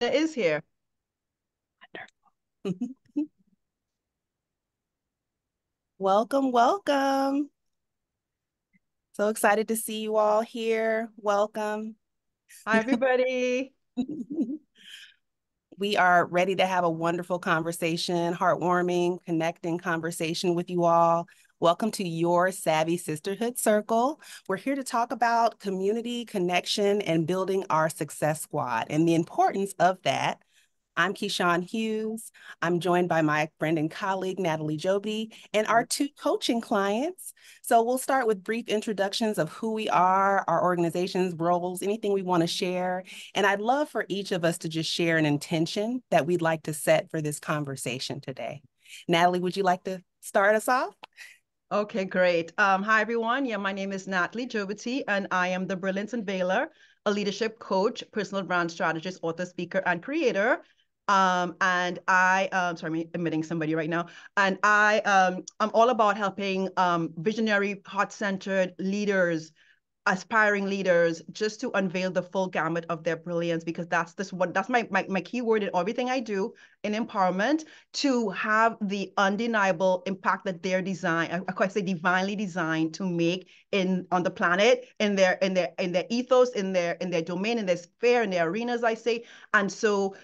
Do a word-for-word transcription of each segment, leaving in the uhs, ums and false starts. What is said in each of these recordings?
That is here. Wonderful. Welcome, welcome. So excited to see you all here. Welcome. Hi, everybody. We are ready to have a wonderful conversation, heartwarming, connecting conversation with you all. Welcome to your Savvy Sisterhood Circle. We're here to talk about community, connection, and building our success squad and the importance of that. I'm Keyshawn Hughes. I'm joined by my friend and colleague, Natalie Jobity, and our two coaching clients. So we'll start with brief introductions of who we are, our organizations, roles, anything we want to share. And I'd love for each of us to just share an intention that we'd like to set for this conversation today. Natalie, would you like to start us off? Okay, great. Um, hi, everyone. Yeah, my name is Natalie Jobity, and I am the Burlington Baylor, a leadership coach, personal brand strategist, author, speaker, and creator. Um, and I, um, sorry, I'm admitting somebody right now. And I, um, I'm all about helping um, visionary, heart-centered leaders, aspiring leaders, just to unveil the full gamut of their brilliance, because that's this one, that's my, my, my key word in everything I do in empowerment, to have the undeniable impact that they're designed, I quite say divinely designed to make in on the planet, in their, in their, in their ethos, in their, in their domain, in their sphere, in their arenas, I say. And so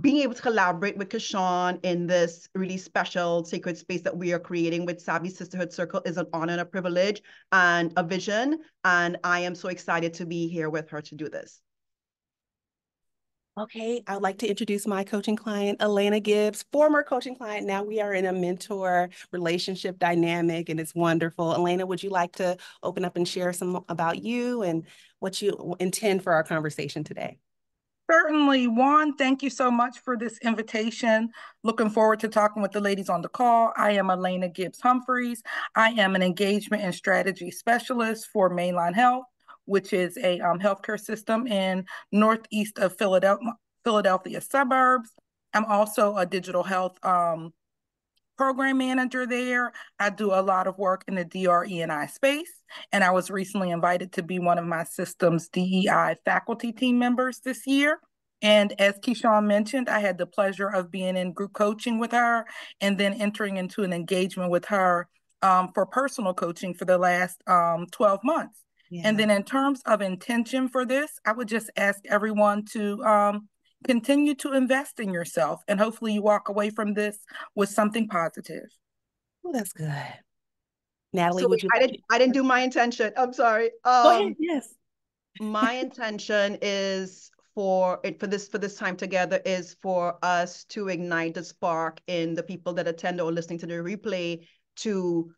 being able to collaborate with Keyshawn in this really special sacred space that we are creating with Savvy Sisterhood Circle is an honor and a privilege and a vision. And I am so excited to be here with her to do this. Okay, I'd like to introduce my coaching client, Elena Gibbs, former coaching client. Now we are in a mentor relationship dynamic, and it's wonderful. Elena, would you like to open up and share some about you and what you intend for our conversation today? Certainly. Juan, thank you so much for this invitation. Looking forward to talking with the ladies on the call. I am Elena Gibbs Humphreys. I am an engagement and strategy specialist for Main Line Health, which is a um, healthcare system in northeast of Philadelphia, Philadelphia suburbs. I'm also a digital health um, program manager there. I do a lot of work in the D R E and I space, and I was recently invited to be one of my system's D E I faculty team members this year. And as Keyshawn mentioned, I had the pleasure of being in group coaching with her and then entering into an engagement with her um, for personal coaching for the last um, twelve months. Yeah. And then in terms of intention for this, I would just ask everyone to um, continue to invest in yourself, and hopefully you walk away from this with something positive. Well, that's good. Natalie, so would you? I didn't, I didn't do my intention. I'm sorry. Um, Go ahead. Yes. My intention is for it for this for this time together is for us to ignite the spark in the people that attend or listening to the replay to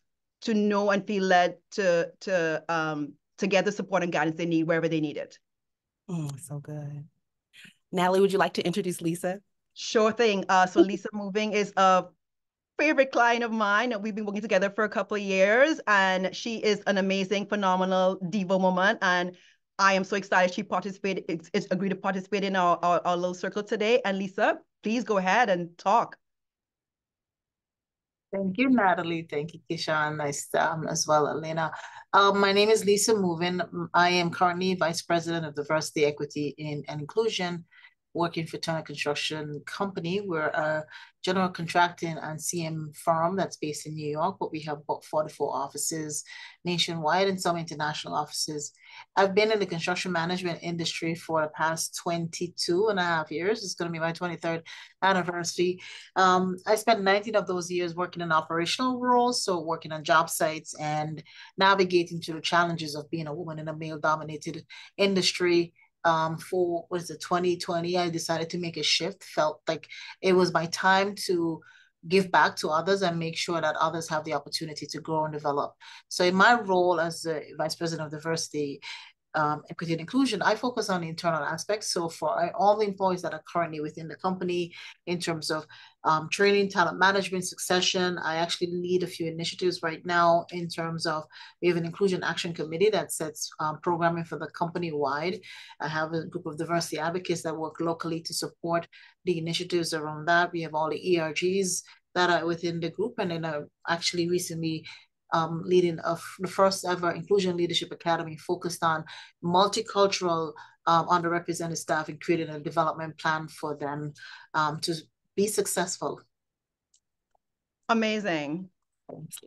to know and feel led to to um to get the support and guidance they need wherever they need it. Mm, so good. Natalie, would you like to introduce Lisa? Sure thing. Uh, so Lisa Movin is a favorite client of mine. We've been working together for a couple of years, and she is an amazing, phenomenal diva woman. And I am so excited she participated, it's, it's agreed to participate in our, our, our little circle today. And Lisa, please go ahead and talk. Thank you, Natalie. Thank you, Keyshawn. Nice um, as well, Elena. Um, my name is Lisa Movin. I am currently Vice President of Diversity, Equity, and Inclusion, working for Turner Construction Company. We're a general contracting and C M firm that's based in New York, but we have about forty-four offices nationwide and some international offices. I've been in the construction management industry for the past twenty-two and a half years. It's going to be my twenty-third anniversary. Um, I spent nineteen of those years working in operational roles, so working on job sites and navigating through the challenges of being a woman in a male-dominated industry. Um, for what is it, twenty twenty, I decided to make a shift, felt like it was my time to give back to others and make sure that others have the opportunity to grow and develop. So in my role as the Vice President of Diversity, um, Equity and Inclusion, I focus on the internal aspects. So for all the employees that are currently within the company in terms of um, training, talent management, succession, I actually lead a few initiatives right now in terms of, we have an inclusion action committee that sets um, programming for the company-wide. I have a group of diversity advocates that work locally to support the initiatives around that. We have all the E R Gs that are within the group, and then I actually recently um, leading of the first ever Inclusion Leadership Academy focused on multicultural um, underrepresented staff and created a development plan for them um, to be successful. Amazing.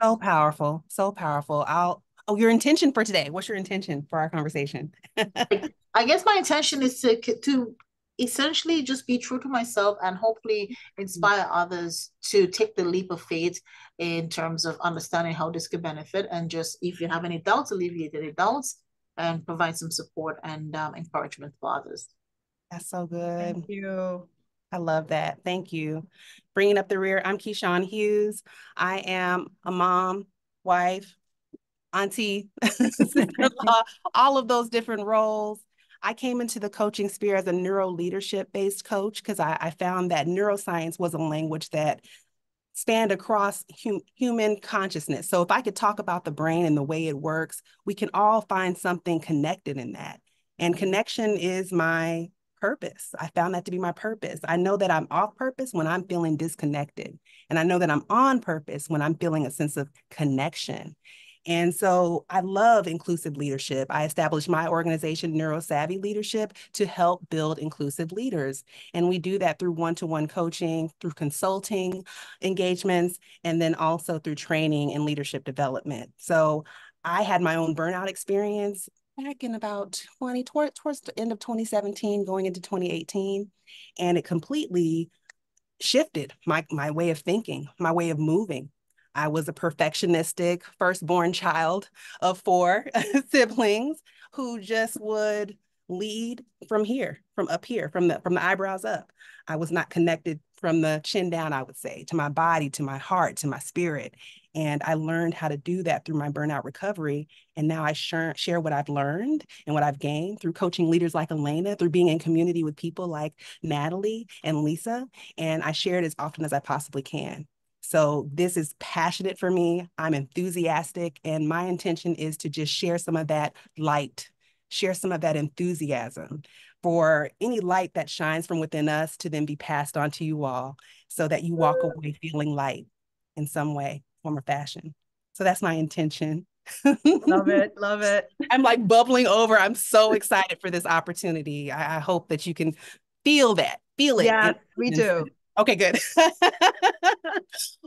So powerful. So powerful. I'll, oh, your intention for today. What's your intention for our conversation? I guess my intention is to, to essentially just be true to myself and hopefully inspire others to take the leap of faith in terms of understanding how this could benefit. And just if you have any doubts, alleviate any doubts and provide some support and um, encouragement for others. That's so good. Thank you. I love that. Thank you. Bringing up the rear, I'm Keyshawn Hughes. I am a mom, wife, auntie, sister-in-law, all of those different roles. I came into the coaching sphere as a neuro leadership based coach because I, I found that neuroscience was a language that spanned across hum, human consciousness. So if I could talk about the brain and the way it works, we can all find something connected in that. And connection is my purpose. I found that to be my purpose. I know that I'm off purpose when I'm feeling disconnected. And I know that I'm on purpose when I'm feeling a sense of connection. And so I love inclusive leadership. I established my organization, Neurosavvy Leadership, to help build inclusive leaders. And we do that through one-to-one coaching, through consulting engagements, and then also through training and leadership development. So I had my own burnout experience back in about twenty, toward, towards the end of twenty seventeen, going into twenty eighteen, and it completely shifted my, my way of thinking, my way of moving. I was a perfectionistic firstborn child of four siblings who just would lead from here, from up here, from the, from the eyebrows up. I was not connected from the chin down, I would say, to my body, to my heart, to my spirit. And I learned how to do that through my burnout recovery. And now I share, share what I've learned and what I've gained through coaching leaders like Elena, through being in community with people like Natalie and Lisa. And I share it as often as I possibly can. So this is passionate for me. I'm enthusiastic. And my intention is to just share some of that light, share some of that enthusiasm for any light that shines from within us to then be passed on to you all so that you walk away feeling light in some way, form, or fashion. So that's my intention. Love it. Love it. I'm like bubbling over. I'm so excited for this opportunity. I, I hope that you can feel that, feel it. Yeah, we do. Okay, good.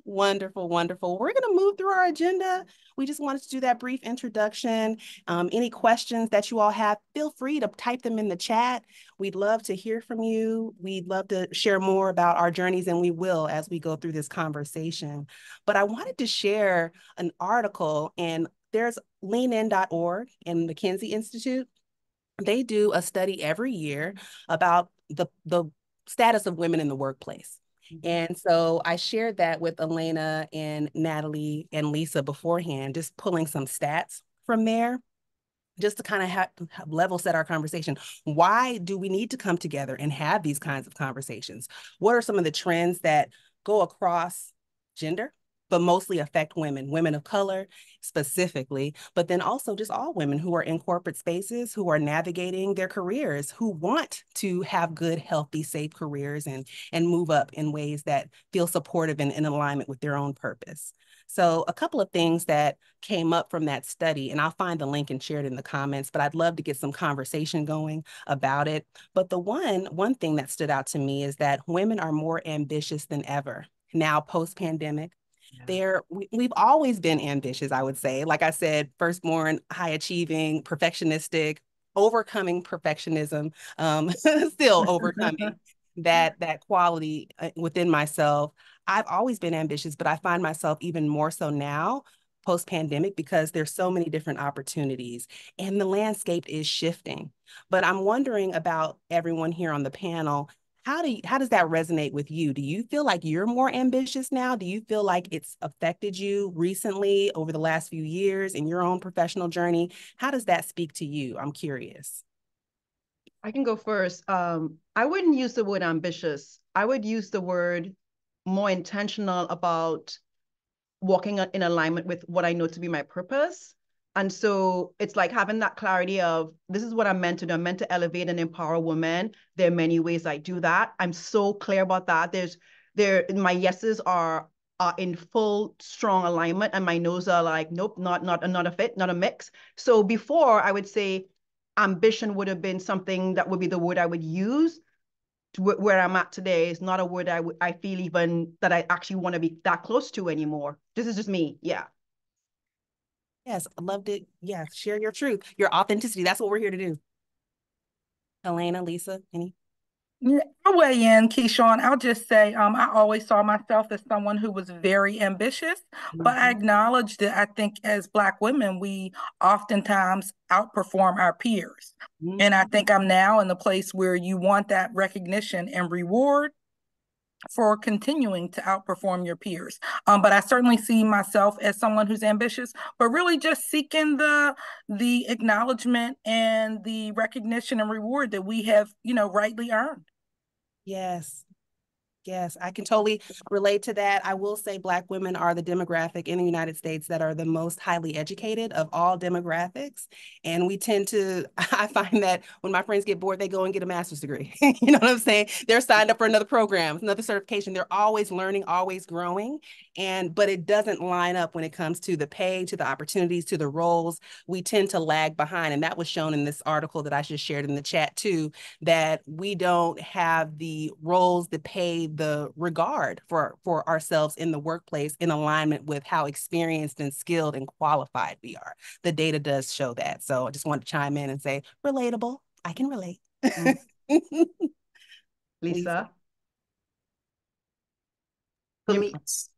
Wonderful, wonderful. We're going to move through our agenda. We just wanted to do that brief introduction. Um, any questions that you all have, feel free to type them in the chat. We'd love to hear from you. We'd love to share more about our journeys, and we will as we go through this conversation. But I wanted to share an article, and there's lean in dot org and McKinsey Institute. They do a study every year about the, the status of women in the workplace. And so I shared that with Elena and Natalie and Lisa beforehand, just pulling some stats from there, just to kind of have, have level set our conversation. Why do we need to come together and have these kinds of conversations? What are some of the trends that go across gender, but mostly affect women, women of color specifically, but then also just all women who are in corporate spaces, who are navigating their careers, who want to have good, healthy, safe careers and, and move up in ways that feel supportive and in alignment with their own purpose. So a couple of things that came up from that study, and I'll find the link and share it in the comments, but I'd love to get some conversation going about it. But the one, one thing that stood out to me is that women are more ambitious than ever. Now, post-pandemic, Yeah. There, we, we've always been ambitious, I would say. Like I said, firstborn, high-achieving, perfectionistic, overcoming perfectionism, um, still overcoming that, that quality within myself. I've always been ambitious, but I find myself even more so now post-pandemic because there's so many different opportunities and the landscape is shifting. But I'm wondering about everyone here on the panel. How do you, how does that resonate with you? Do you feel like you're more ambitious now? Do you feel like it's affected you recently over the last few years in your own professional journey? How does that speak to you? I'm curious. I can go first. Um, I wouldn't use the word ambitious. I would use the word more intentional about walking in alignment with what I know to be my purpose. And so it's like having that clarity of, this is what I'm meant to do. I'm meant to elevate and empower women. There are many ways I do that. I'm so clear about that. There's there, my yeses are, are in full strong alignment and my nos are like, nope, not, not, not a fit, not a mix. So before I would say, ambition would have been something that would be the word I would use. Where I'm at today is not a word I, I feel even that I actually want to be that close to anymore. This is just me. Yeah. Yes. I loved it. Yeah. Share your truth, your authenticity. That's what we're here to do. Elena, Lisa, any? Yeah, I'll weigh in, Keyshawn. I'll just say um, I always saw myself as someone who was very ambitious, mm-hmm. but I acknowledge that I think as Black women, we oftentimes outperform our peers. Mm-hmm. And I think I'm now in the place where you want that recognition and reward for continuing to outperform your peers. Um, but I certainly see myself as someone who's ambitious, but really just seeking the the acknowledgement and the recognition and reward that we have, you know, rightly earned. Yes. Yes, I can totally relate to that. I will say Black women are the demographic in the United States that are the most highly educated of all demographics. And we tend to, I find that when my friends get bored, they go and get a master's degree. You know what I'm saying? They're signed up for another program, another certification. They're always learning, always growing. And, but it doesn't line up when it comes to the pay, to the opportunities, to the roles. We tend to lag behind. And that was shown in this article that I just shared in the chat too, that we don't have the roles, the pay, the regard for, for ourselves in the workplace in alignment with how experienced and skilled and qualified we are. The data does show that. So I just want to chime in and say, relatable, I can relate. Lisa? Lisa? Me,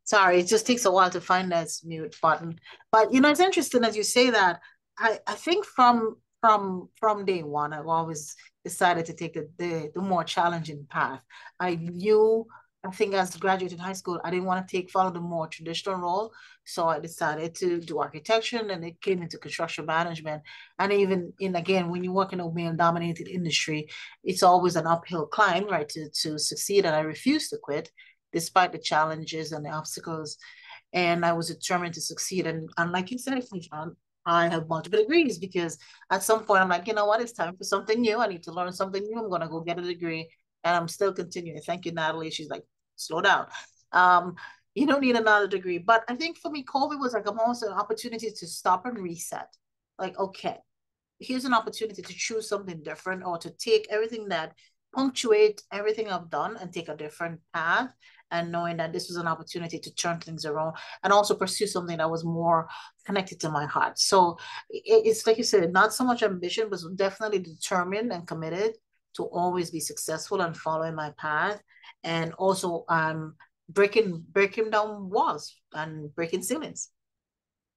sorry, it just takes a while to find that mute button. But, you know, it's interesting as you say that. I, I think from, from, from day one, I've always decided to take the, the, the more challenging path. I knew, I think as a graduate in high school, I didn't want to take follow the more traditional role. So I decided to do architecture, and it came into construction management. And even in, again, when you work in a male-dominated industry, it's always an uphill climb, right, to, to succeed. And I refused to quit despite the challenges and the obstacles. And I was determined to succeed. And, and like you said, John, I have multiple degrees because at some point I'm like, you know what, it's time for something new. I need to learn something new. I'm going to go get a degree. And I'm still continuing. Thank you, Natalie. She's like, slow down. Um, you don't need another degree. But I think for me, COVID was like almost an opportunity to stop and reset. Like, okay, here's an opportunity to choose something different or to take everything that punctuates everything I've done and take a different path. And knowing that this was an opportunity to turn things around and also pursue something that was more connected to my heart. So it's like you said, not so much ambition, but definitely determined and committed to always be successful and following my path. And also um, breaking, breaking down walls and breaking ceilings.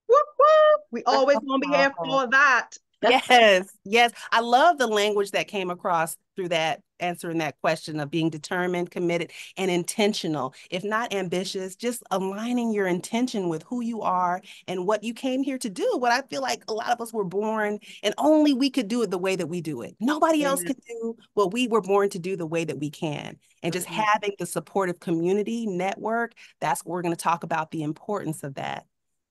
Whoop, whoop. We always want to be here for that. Yes, yes. I love the language that came across through that, answering that question of being determined, committed, and intentional. If not ambitious, just aligning your intention with who you are and what you came here to do. What I feel like a lot of us were born and only we could do it the way that we do it. Nobody mm-hmm. else can do what we were born to do the way that we can. And just mm-hmm. having the supportive community network, that's what we're going to talk about, the importance of that.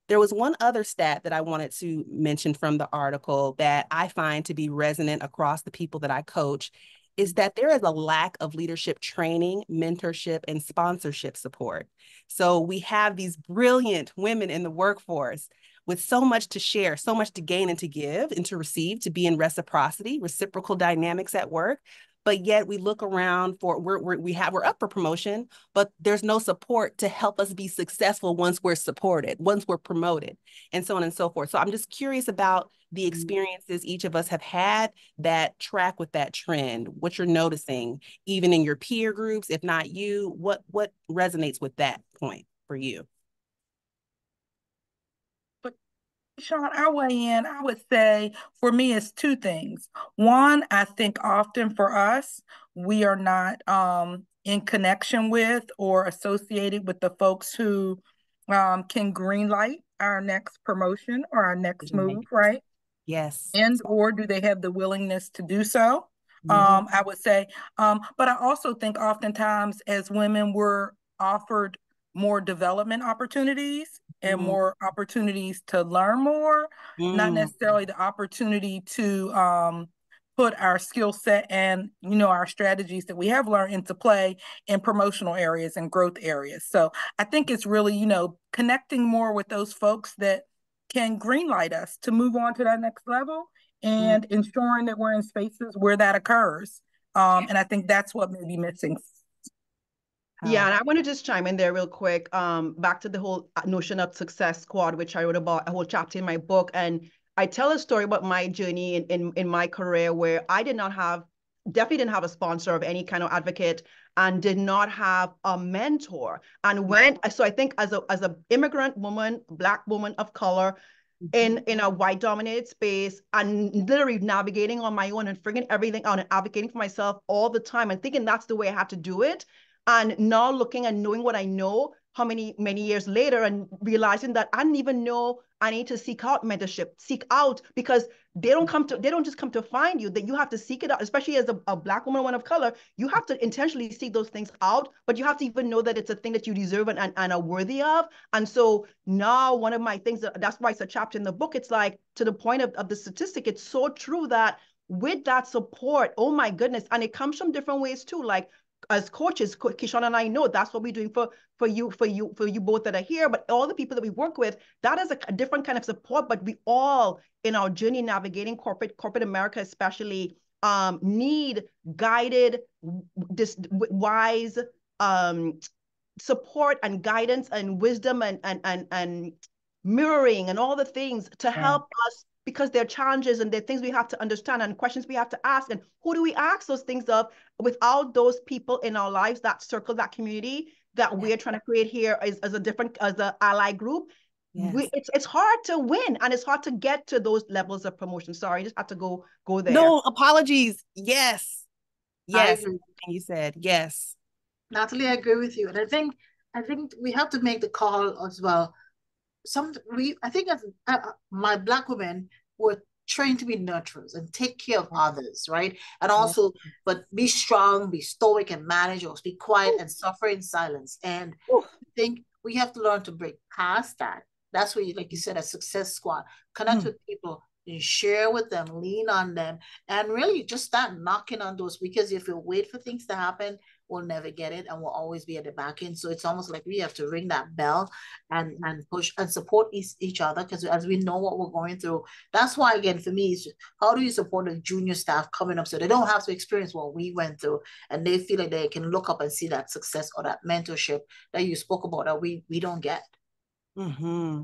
There was one other stat that I wanted to mention from the article that I find to be resonant across the people that I coach is that there is a lack of leadership training, mentorship, and sponsorship support. So we have these brilliant women in the workforce with so much to share, so much to gain and to give and to receive, to be in reciprocity, reciprocal dynamics at work. But yet we look around for, we're, we're, we have, we're up for promotion, but there's no support to help us be successful once we're supported, once we're promoted, and so on and so forth. So I'm just curious about the experiences each of us have had that track with that trend, what you're noticing, even in your peer groups, if not you, what, what resonates with that point for you? Sean, I weigh in. I would say for me, it's two things. One, I think often for us, we are not um, in connection with or associated with the folks who um, can green light our next promotion or our next move, right? Yes. And or do they have the willingness to do so? Mm-hmm. Um, I would say. Um, but I also think oftentimes as women, we're offered more development opportunities and mm. more opportunities to learn more, mm. not necessarily the opportunity to um, put our skill set and, you know, our strategies that we have learned into play in promotional areas and growth areas. So I think it's really, you know, connecting more with those folks that can greenlight us to move on to that next level and mm-hmm. ensuring that we're in spaces where that occurs. Um, and I think that's what may be missing. Yeah, and I want to just chime in there real quick, um, back to the whole notion of success squad, which I wrote about a whole chapter in my book. And I tell a story about my journey in, in, in my career where I did not have, definitely didn't have a sponsor of any kind of advocate and did not have a mentor. And when, so I think as a as a immigrant woman, Black woman of color, in in a white dominated space, and literally navigating on my own and figuring everything out and advocating for myself all the time and thinking that's the way I had to do it. And now looking and knowing what I know, how many, many years later, and realizing that I didn't even know I need to seek out mentorship, seek out, because they don't come to, they don't just come to find you, that you have to seek it out, especially as a, a Black woman, one of color, you have to intentionally seek those things out, but you have to even know that it's a thing that you deserve and, and, and are worthy of. And so now one of my things, that, that's why it's a chapter in the book, it's like, to the point of, of the statistic, it's so true that with that support, oh my goodness, and it comes from different ways too, like, as coaches, Keyshawn and I know that's what we're doing for for you, for you, for you both that are here, but all the people that we work with, that is a, a different kind of support. But we all, in our journey navigating corporate corporate America, especially, um, need guided, dis wise um, support and guidance and wisdom and and and and mirroring and all the things to yeah. help us. Because there are challenges and there are things we have to understand and questions we have to ask. And who do we ask those things of? Without those people in our lives, that circle, that community that yes. we're trying to create here as, as a different, as an ally group, yes. we, it's it's hard to win and it's hard to get to those levels of promotion. Sorry, I just had to go go there. No, apologies. Yes. Yes. You said yes. Natalie, I agree with you. And I think, I think we have to make the call as well. Some we I think as, uh, my Black women were trained to be nurturers and take care of others, right? And also, mm-hmm. but be strong, be stoic, and manage, or be quiet Ooh. And suffer in silence. And Ooh. I think we have to learn to break past that. That's where, you, like you said, a success squad, connect mm-hmm. with people and share with them, lean on them, and really just start knocking on doors. Because if you wait for things to happen, we'll never get it and we'll always be at the back end. So it's almost like we have to ring that bell and, and push and support each, each other, because as we know what we're going through, that's why, again, for me, it's just, how do you support the junior staff coming up so they don't have to experience what we went through and they feel like they can look up and see that success or that mentorship that you spoke about that we, we don't get. Mm-hmm.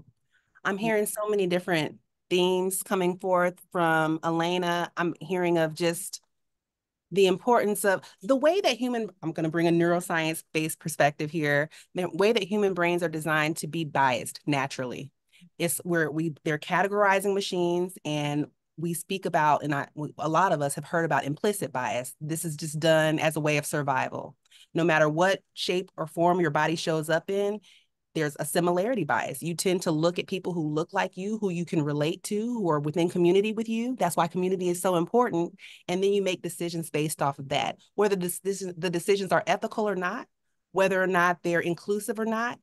I'm hearing so many different themes coming forth from Elena. I'm hearing of just the importance of the way that human, I'm going to bring a neuroscience-based perspective here, the way that human brains are designed to be biased naturally. It's where we, they're categorizing machines, and we speak about, and I, a lot of us have heard about implicit bias. This is just done as a way of survival. No matter what shape or form your body shows up in, there's a similarity bias. You tend to look at people who look like you, who you can relate to, who are within community with you. That's why community is so important. And then you make decisions based off of that, whether this, this, the decisions are ethical or not, whether or not they're inclusive or not.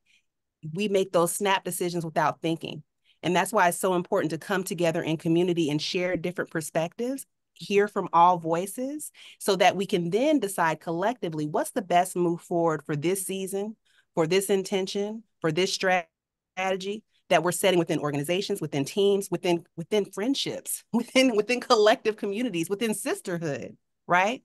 We make those snap decisions without thinking. And that's why it's so important to come together in community and share different perspectives, hear from all voices, so that we can then decide collectively what's the best move forward for this season, for this intention, for this strategy that we're setting within organizations, within teams, within within friendships, within within collective communities, within sisterhood, right?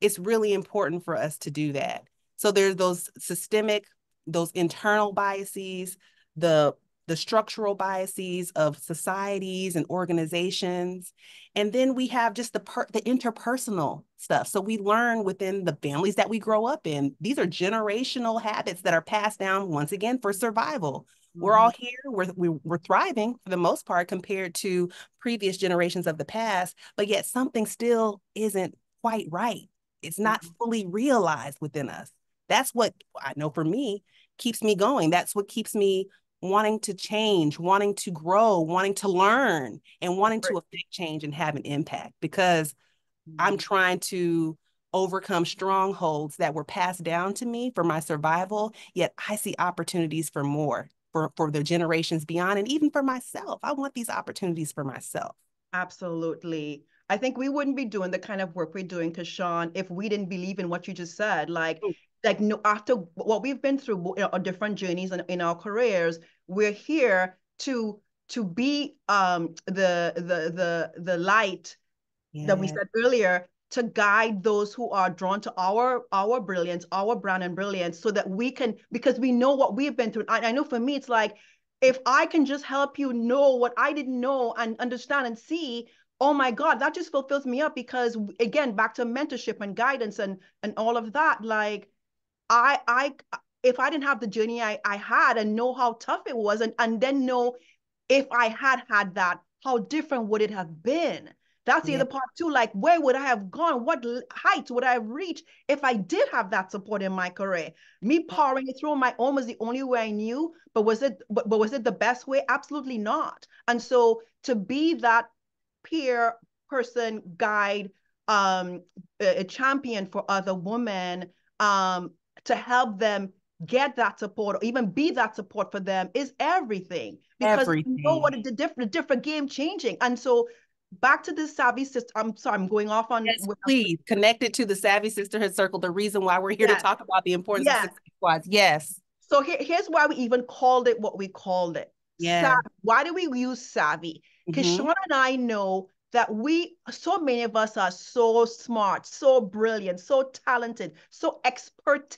It's really important for us to do that. So there's those systemic, those internal biases, the the structural biases of societies and organizations. And then we have just the, per the interpersonal stuff. So we learn within the families that we grow up in. These are generational habits that are passed down, once again, for survival. Mm-hmm. We're all here, we're, we, we're thriving for the most part compared to previous generations of the past, but yet something still isn't quite right. It's not mm-hmm. fully realized within us. That's what I know for me keeps me going. That's what keeps me wanting to change, wanting to grow, wanting to learn, and wanting to affect change and have an impact, because mm-hmm. I'm trying to overcome strongholds that were passed down to me for my survival, yet I see opportunities for more, for, for the generations beyond, and even for myself. I want these opportunities for myself. Absolutely. I think we wouldn't be doing the kind of work we're doing, Keyshawn, if we didn't believe in what you just said. Like, mm-hmm. like no, after what we've been through, you know, our different journeys in, in our careers, we're here to to be um, the, the, the, the light yeah. that we said earlier, to guide those who are drawn to our, our brilliance, our brand and brilliance, so that we can, because we know what we've been through. I, I know for me, it's like, if I can just help you know what I didn't know and understand and see, oh my God, that just fulfills me up. Because again, back to mentorship and guidance and, and all of that, like I, I, if I didn't have the journey I, I had and know how tough it was, and, and then know if I had had that, how different would it have been? That's the yeah. other part too. Like, where would I have gone? What heights would I have reached if I did have that support in my career? Me powering it through on my own was the only way I knew, but was it, but, but was it the best way? Absolutely not. And so to be that peer person, guide, um, a, a champion for other women, um, to help them get that support or even be that support for them is everything. Because everything. You know what a different, different game changing. And so back to the Savvy Sister. I'm sorry, I'm going off on. Yes, please. Connected to the Savvy Sisterhood Circle, the reason why we're here yes. to talk about the importance yes. of success squads. Yes. So here, here's why we even called it what we called it. Yeah. Savvy. Why do we use savvy? Because mm-hmm. Sean and I know that we, so many of us are so smart, so brilliant, so talented, so expert.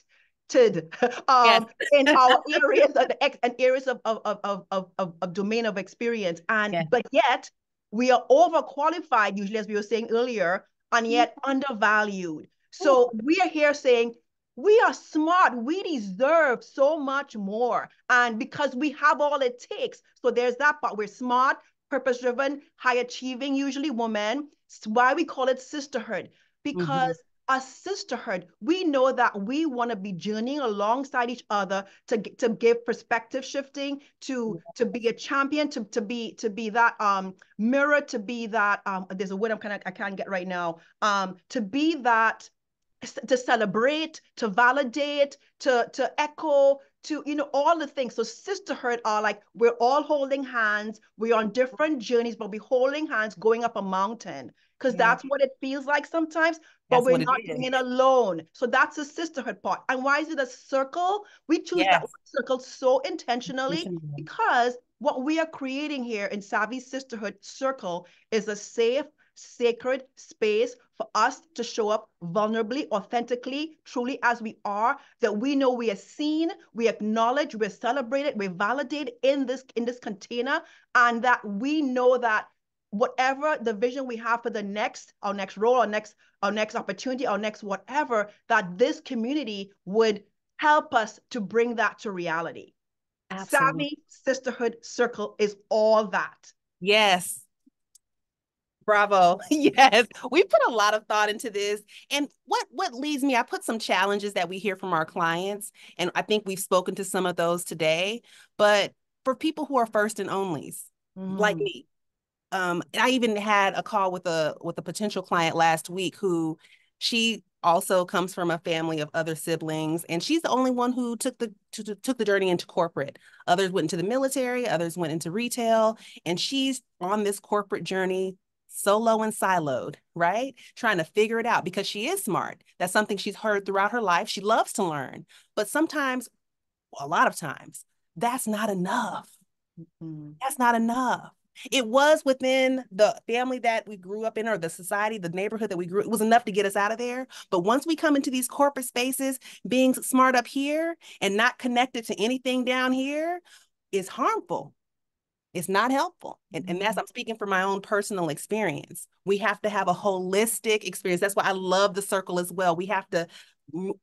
Um, yes. in our areas and, and areas of, of, of, of, of, of domain of experience. And yes. but yet we are overqualified, usually, as we were saying earlier, and yet undervalued. So we are here saying we are smart, we deserve so much more. And because we have all it takes. So there's that part. We're smart, purpose-driven, high-achieving, usually women. It's why we call it sisterhood, because mm-hmm. a sisterhood, we know that we want to be journeying alongside each other to to give perspective shifting, to to be a champion, to to be to be that um mirror, to be that um there's a word I'm kind of I can't get right now um to be that, to celebrate, to validate, to to echo, to you know all the things. So sisterhood are like we're all holding hands, we're on different journeys, but we're holding hands going up a mountain. Because yeah. that's what it feels like sometimes, but that's we're not doing it alone. So that's the sisterhood part. And why is it a circle? We choose yes. that circle so intentionally because what we are creating here in Savvy Sisterhood Circle is a safe, sacred space for us to show up vulnerably, authentically, truly as we are, that we know we are seen, we acknowledge, we're celebrated, we're validated in this, in this container, and that we know that whatever the vision we have for the next, our next role, our next, our next opportunity, our next whatever, that this community would help us to bring that to reality. Absolutely. Savvy Sisterhood Circle is all that. Yes. Bravo. Yes. We put a lot of thought into this. And what, what leads me, I put some challenges that we hear from our clients. And I think we've spoken to some of those today, but for people who are first and onlys, mm. like me, Um, I even had a call with a with a potential client last week who she also comes from a family of other siblings, and she's the only one who took the to, took the journey into corporate. Others went into the military, others went into retail, and she's on this corporate journey solo and siloed, right? Trying to figure it out because she is smart. That's something she's heard throughout her life. She loves to learn, but sometimes, a lot of times, that's not enough. Mm-hmm. That's not enough. It was within the family that we grew up in, or the society, the neighborhood that we grew, it was enough to get us out of there. But once we come into these corporate spaces, being smart up here and not connected to anything down here is harmful. It's not helpful. And, and that's, I'm speaking from my own personal experience. We have to have a holistic experience. That's why I love the circle as well. We have to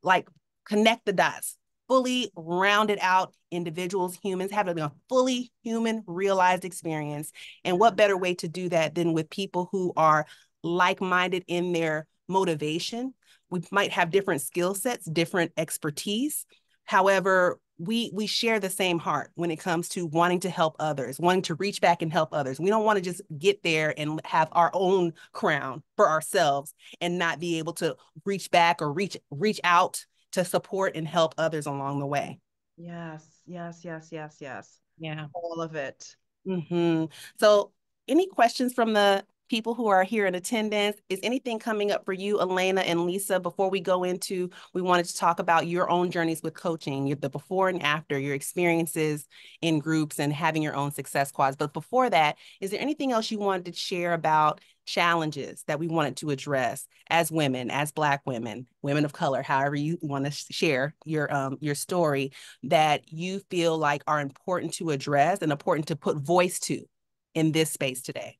like connect the dots. Fully rounded out individuals, humans, having a fully human realized experience. And what better way to do that than with people who are like-minded in their motivation? We might have different skill sets, different expertise. However, we, we share the same heart when it comes to wanting to help others, wanting to reach back and help others. We don't want to just get there and have our own crown for ourselves and not be able to reach back or reach, reach out to support and help others along the way. Yes, yes, yes, yes, yes. Yeah. All of it. Mm-hmm. So any questions from the people who are here in attendance, is anything coming up for you, Elena and Lisa, before we go into, we wanted to talk about your own journeys with coaching, the before and after, your experiences in groups and having your own success squads. But before that, is there anything else you wanted to share about challenges that we wanted to address as women, as Black women, women of color, however you want to share your um, your story, that you feel like are important to address and important to put voice to in this space today?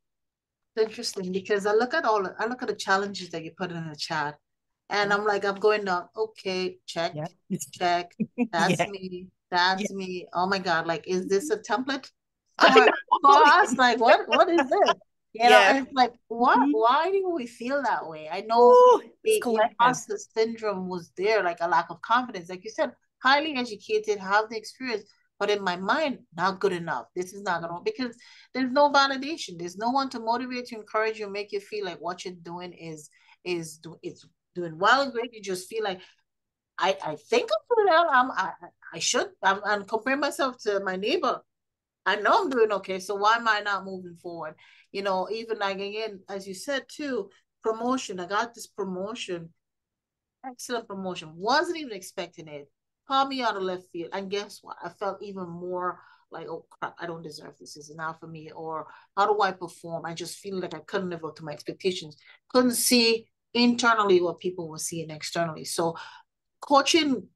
It's interesting because I look at all, I look at the challenges that you put in the chat and I'm like, I'm going down, okay, check, yeah. check, that's yeah. me, that's yeah. me. Oh my God, like, is this a template for, for us? Like, what, what is this? You know, yeah. it's like, what? Mm-hmm. Why do we feel that way? I know Ooh, the imposter syndrome was there, like a lack of confidence. Like you said, highly educated, have the experience, but in my mind, not good enough. This is not going to, because there's no validation. There's no one to motivate you, encourage you, make you feel like what you're doing is, is, do, it's doing well and great. You just feel like, I, I think I'm doing well. I'm, I, I should, I'm, I'm comparing myself to my neighbor. I know I'm doing okay, so why am I not moving forward? You know, even like, again, as you said too, promotion. I got this promotion, excellent promotion. Wasn't even expecting it. Called me out of left field. And guess what? I felt even more like, oh crap, I don't deserve this. This is not for me. Or how do I perform? I just feel like I couldn't live up to my expectations. Couldn't see internally what people were seeing externally. So coaching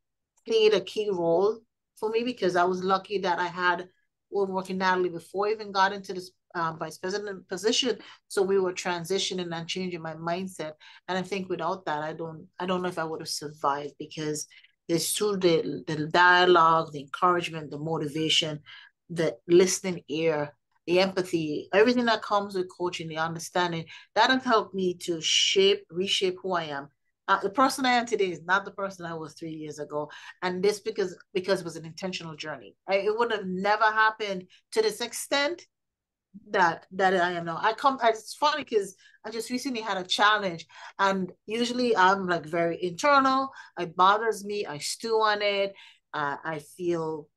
played a key role for me because I was lucky that I had we were working Natalie before I even got into this uh, vice president position. So we were transitioning and changing my mindset. And I think without that, I don't, I don't know if I would have survived because there's through the, the dialogue, the encouragement, the motivation, the listening ear, the empathy, everything that comes with coaching, the understanding, that has helped me to shape, reshape who I am. Uh, the person I am today is not the person I was three years ago. And this because because it was an intentional journey. I, it would have never happened to this extent that that I am now. I come, it's funny because I just recently had a challenge and usually I'm like very internal. It bothers me. I stew on it. Uh, I feel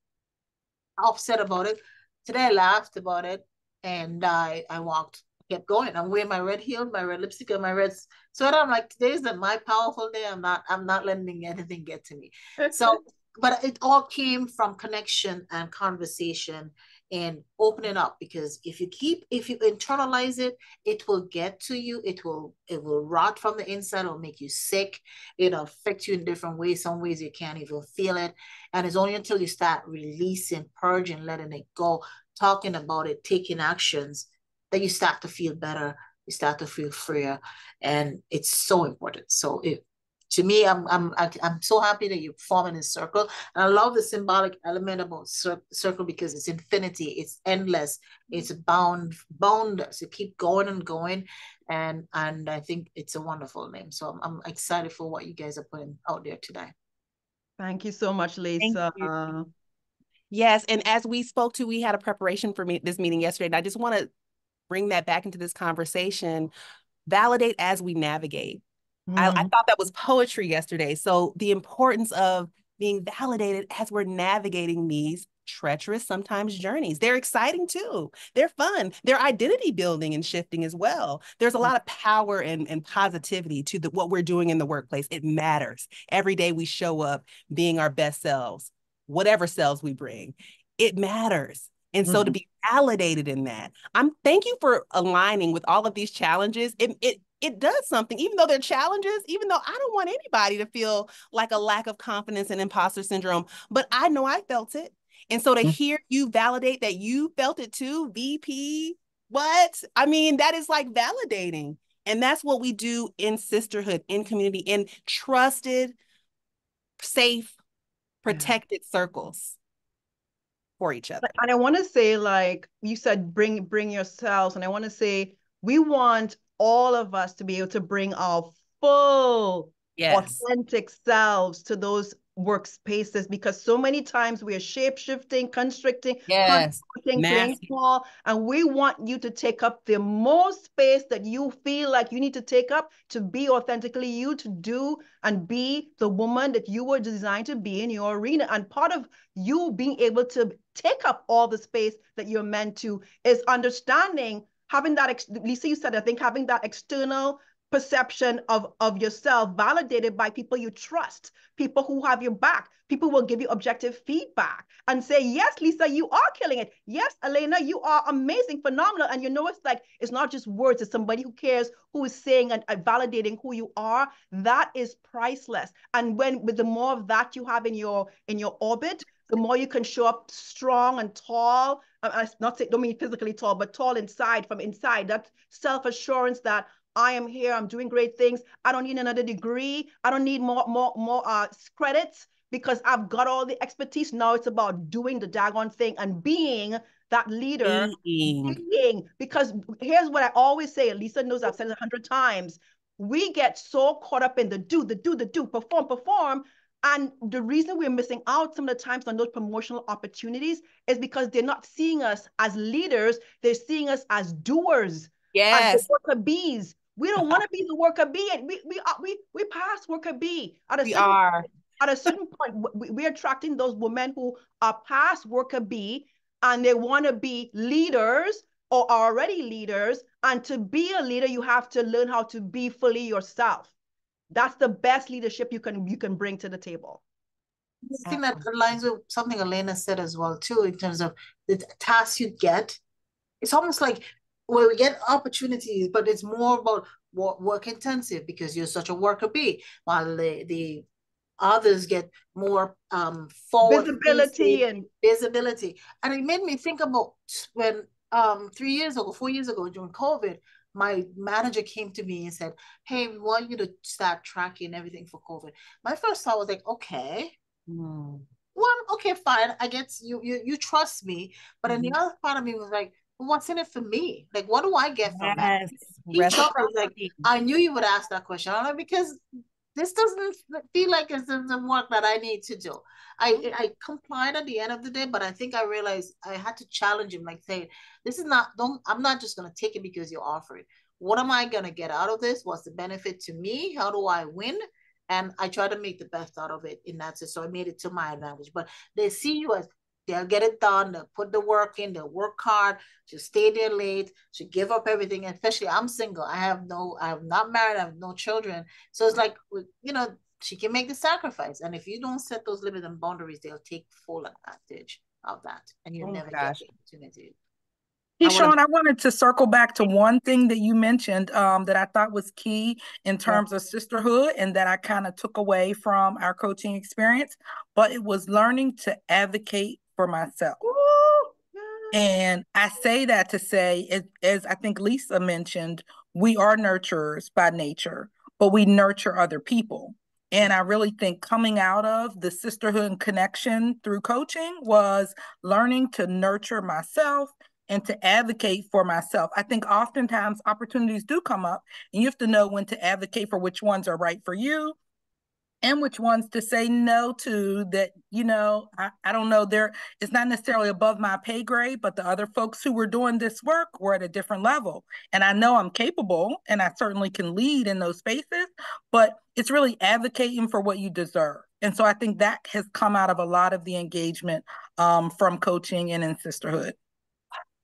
upset about it. Today I laughed about it and I, I walked. Kept going. I'm wearing my red heel, my red lipstick, and my red sweater. I'm like, today's not my powerful day. I'm not, I'm not letting anything get to me. So, but it all came from connection and conversation and opening up, because if you keep, if you internalize it, it will get to you. It will, it will rot from the inside. It'll make you sick. It'll affect you in different ways. Some ways you can't even feel it. And it's only until you start releasing, purging, letting it go, talking about it, taking actions, that you start to feel better, you start to feel freer, and it's so important. So, it, to me, I'm I'm I'm so happy that you're forming this circle, and I love the symbolic element about cir circle because it's infinity, it's endless, it's bound, boundless. You keep going and going, and and I think it's a wonderful name. So I'm, I'm excited for what you guys are putting out there today. Thank you so much, Lisa. Thank you. Uh, yes, and as we spoke to, we had a preparation for me this meeting yesterday, and I just want to bring that back into this conversation, validate as we navigate. Mm. I, I thought that was poetry yesterday. So the importance of being validated as we're navigating these treacherous sometimes journeys. They're exciting too. They're fun. They're identity building and shifting as well. There's a lot of power and, and positivity to the, what we're doing in the workplace. It matters. Every day we show up being our best selves, whatever selves we bring. It matters. And so mm-hmm. to be validated in that, I'm thank you for aligning with all of these challenges. It, it, it does something, even though they're challenges, even though I don't want anybody to feel like a lack of confidence and imposter syndrome, but I know I felt it. And so to mm-hmm. hear you validate that you felt it too, V P, what? I mean, that is like validating. And that's what we do in sisterhood, in community, in trusted, safe, protected yeah. circles. For each other. And I want to say, like you said, bring bring yourselves. And I want to say, we want all of us to be able to bring our full, yes. authentic selves to those workspaces, because so many times we are shape-shifting, constricting, yes. constricting, small, and we want you to take up the most space that you feel like you need to take up to be authentically you, to do and be the woman that you were designed to be in your arena. And part of you being able to take up all the space that you're meant to is understanding having that, ex Lisa, you said, I think having that external perception of, of yourself validated by people you trust, people who have your back, people who will give you objective feedback and say, yes, Lisa, you are killing it. Yes, Elena, you are amazing, phenomenal. And you know, it's like, it's not just words, it's somebody who cares, who is saying and uh, validating who you are. That is priceless. And when, with the more of that you have in your, in your orbit, the more you can show up strong and tall. I not say, don't mean physically tall, but tall inside, from inside, that self-assurance that I am here, I'm doing great things. I don't need another degree. I don't need more, more, more uh, credits because I've got all the expertise. Now it's about doing the daggone thing and being that leader. Being. Being. Because here's what I always say, Lisa knows, I've said it a hundred times. We get so caught up in the do, the do, the do, perform, perform. And the reason we're missing out some of the times on those promotional opportunities is because they're not seeing us as leaders. They're seeing us as doers, yes, as the worker bees. We don't want to be the worker bee, and we we are, we we pass worker bee. At a we certain, are at a certain point. We, we're attracting those women who are past worker bee, and they want to be leaders or are already leaders. And to be a leader, you have to learn how to be fully yourself. That's the best leadership you can you can bring to the table. I think that aligns with something Elena said as well too, in terms of the tasks you get. It's almost like where we get opportunities, but it's more about work intensive because you're such a worker bee, while the, the others get more um, forward visibility and visibility. And it made me think about when um, three years ago, four years ago during COVID, my manager came to me and said, hey, we want you to start tracking everything for COVID. My first thought was like, okay, mm. well, okay, fine. I guess you, you, you trust me. But mm-hmm. then the other part of me was like, well, what's in it for me? Like, what do I get from yes. that? He was like, I knew you would ask that question. I'm like, because this doesn't feel like it's the work that I need to do. I, I complied at the end of the day, but I think I realized I had to challenge him, like saying, this is not, don't, I'm not just going to take it because you offer it. What am I going to get out of this? What's the benefit to me? How do I win? And I try to make the best out of it in that sense. So I made it to my advantage, but they see you as, they'll get it done, they'll put the work in, they'll work hard, she'll stay there late, she'll give up everything, and especially I'm single, I have no, I'm not married, I have no children. So it's like, you know, she can make the sacrifice. And if you don't set those limits and boundaries, they'll take full advantage of that. And you'll oh never gosh. get the opportunity. Hey, Keyshawn, I wanted to circle back to one thing that you mentioned um, that I thought was key in terms of sisterhood and that I kind of took away from our coaching experience, but it was learning to advocate for myself. And I say that to say, as, as I think Lisa mentioned, we are nurturers by nature, but we nurture other people. And I really think coming out of the sisterhood and connection through coaching was learning to nurture myself and to advocate for myself. I think oftentimes opportunities do come up and you have to know when to advocate for which ones are right for you, and which ones to say no to that, you know, I, I don't know, there, it's not necessarily above my pay grade, but the other folks who were doing this work were at a different level. And I know I'm capable and I certainly can lead in those spaces, but it's really advocating for what you deserve. And so I think that has come out of a lot of the engagement um, from coaching and in sisterhood.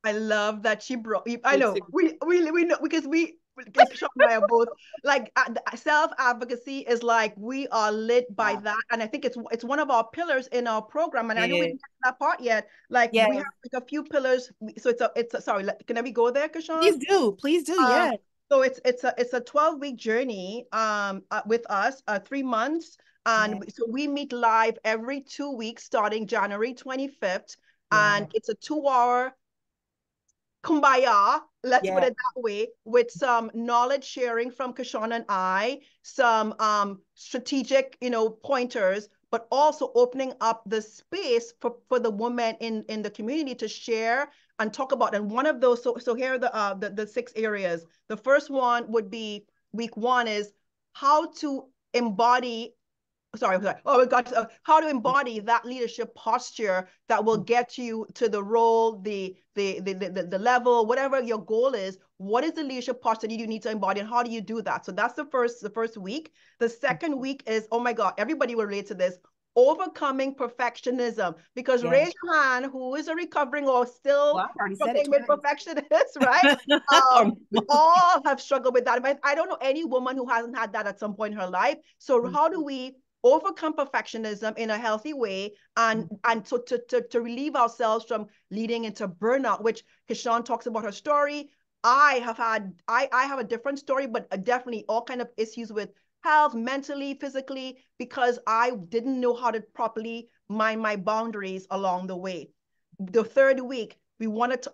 I love that she brought, I know, we, we, we know, because we, Keyshawn and I are both like uh, self-advocacy is like we are lit by yeah. that, and I think it's it's one of our pillars in our program. And yeah. I know we didn't have that part yet. Like yeah. we have like a few pillars. So it's a it's a, sorry. Can we go there, Keyshawn? Please do, please do. Um, yeah. So it's it's a it's a twelve week journey um uh, with us, uh, three months, and yeah. so we meet live every two weeks starting January twenty-fifth, yeah. and it's a two hour. Kumbaya, let's yeah. put it that way, with some knowledge sharing from Keyshawn and I, some um, strategic, you know, pointers, but also opening up the space for, for the women in, in the community to share and talk about. And one of those, so, so here are the, uh, the, the six areas. The first one would be, week one is how to embody Sorry, sorry. Oh, we got to, uh, how to embody that leadership posture that will get you to the role, the the the the, the level, whatever your goal is. What is the leadership posture you need to embody, and how do you do that? So that's the first the first week. The second week is, oh my God, everybody will relate to this. overcoming perfectionism, because yes. raise your hand who is a recovering or still well, struggling with perfectionist, right? Um, we all have struggled with that. But I don't know any woman who hasn't had that at some point in her life. So mm-hmm. how do we overcome perfectionism in a healthy way and, mm-hmm. and to, to, to, to relieve ourselves from leading into burnout, which Keyshawn talks about her story. I have had, I, I have a different story, but definitely all kinds of issues with health, mentally, physically, because I didn't know how to properly mind my boundaries along the way. The third week, we wanted to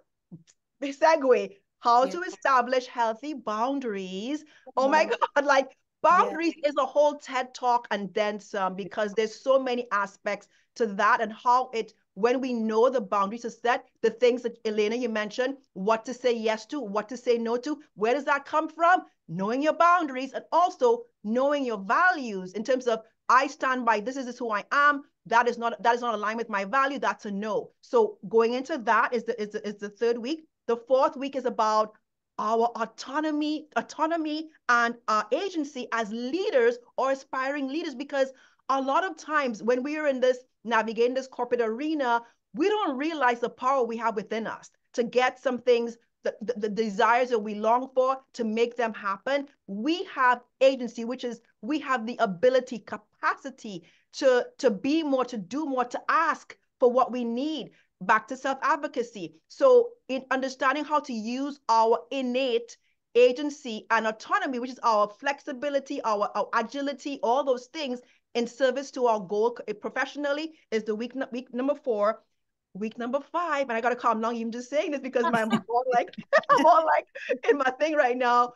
segue how yeah. to establish healthy boundaries. Oh yeah. my God, like boundaries yeah. is a whole TED talk and then some, because there's so many aspects to that and how it, when we know the boundaries to set, the things that Elena, you mentioned, what to say yes to, what to say no to, where does that come from? Knowing your boundaries and also knowing your values in terms of, I stand by, this is who I am. That is not, that is not aligned with my value. That's a no. So going into that is the, is the, is the third week. The fourth week is about our autonomy, autonomy and our agency as leaders or aspiring leaders, because a lot of times when we are in this, navigating this corporate arena, we don't realize the power we have within us to get some things, the, the, the desires that we long for, to make them happen. We have agency, which is we have the ability, capacity to, to be more, to do more, to ask for what we need. Back to self-advocacy. So in understanding how to use our innate agency and autonomy, which is our flexibility, our, our agility, all those things, in service to our goal professionally, is the week week number four. Week number five, and I gotta calm down even just saying this because my, I'm all like I'm all like in my thing right now.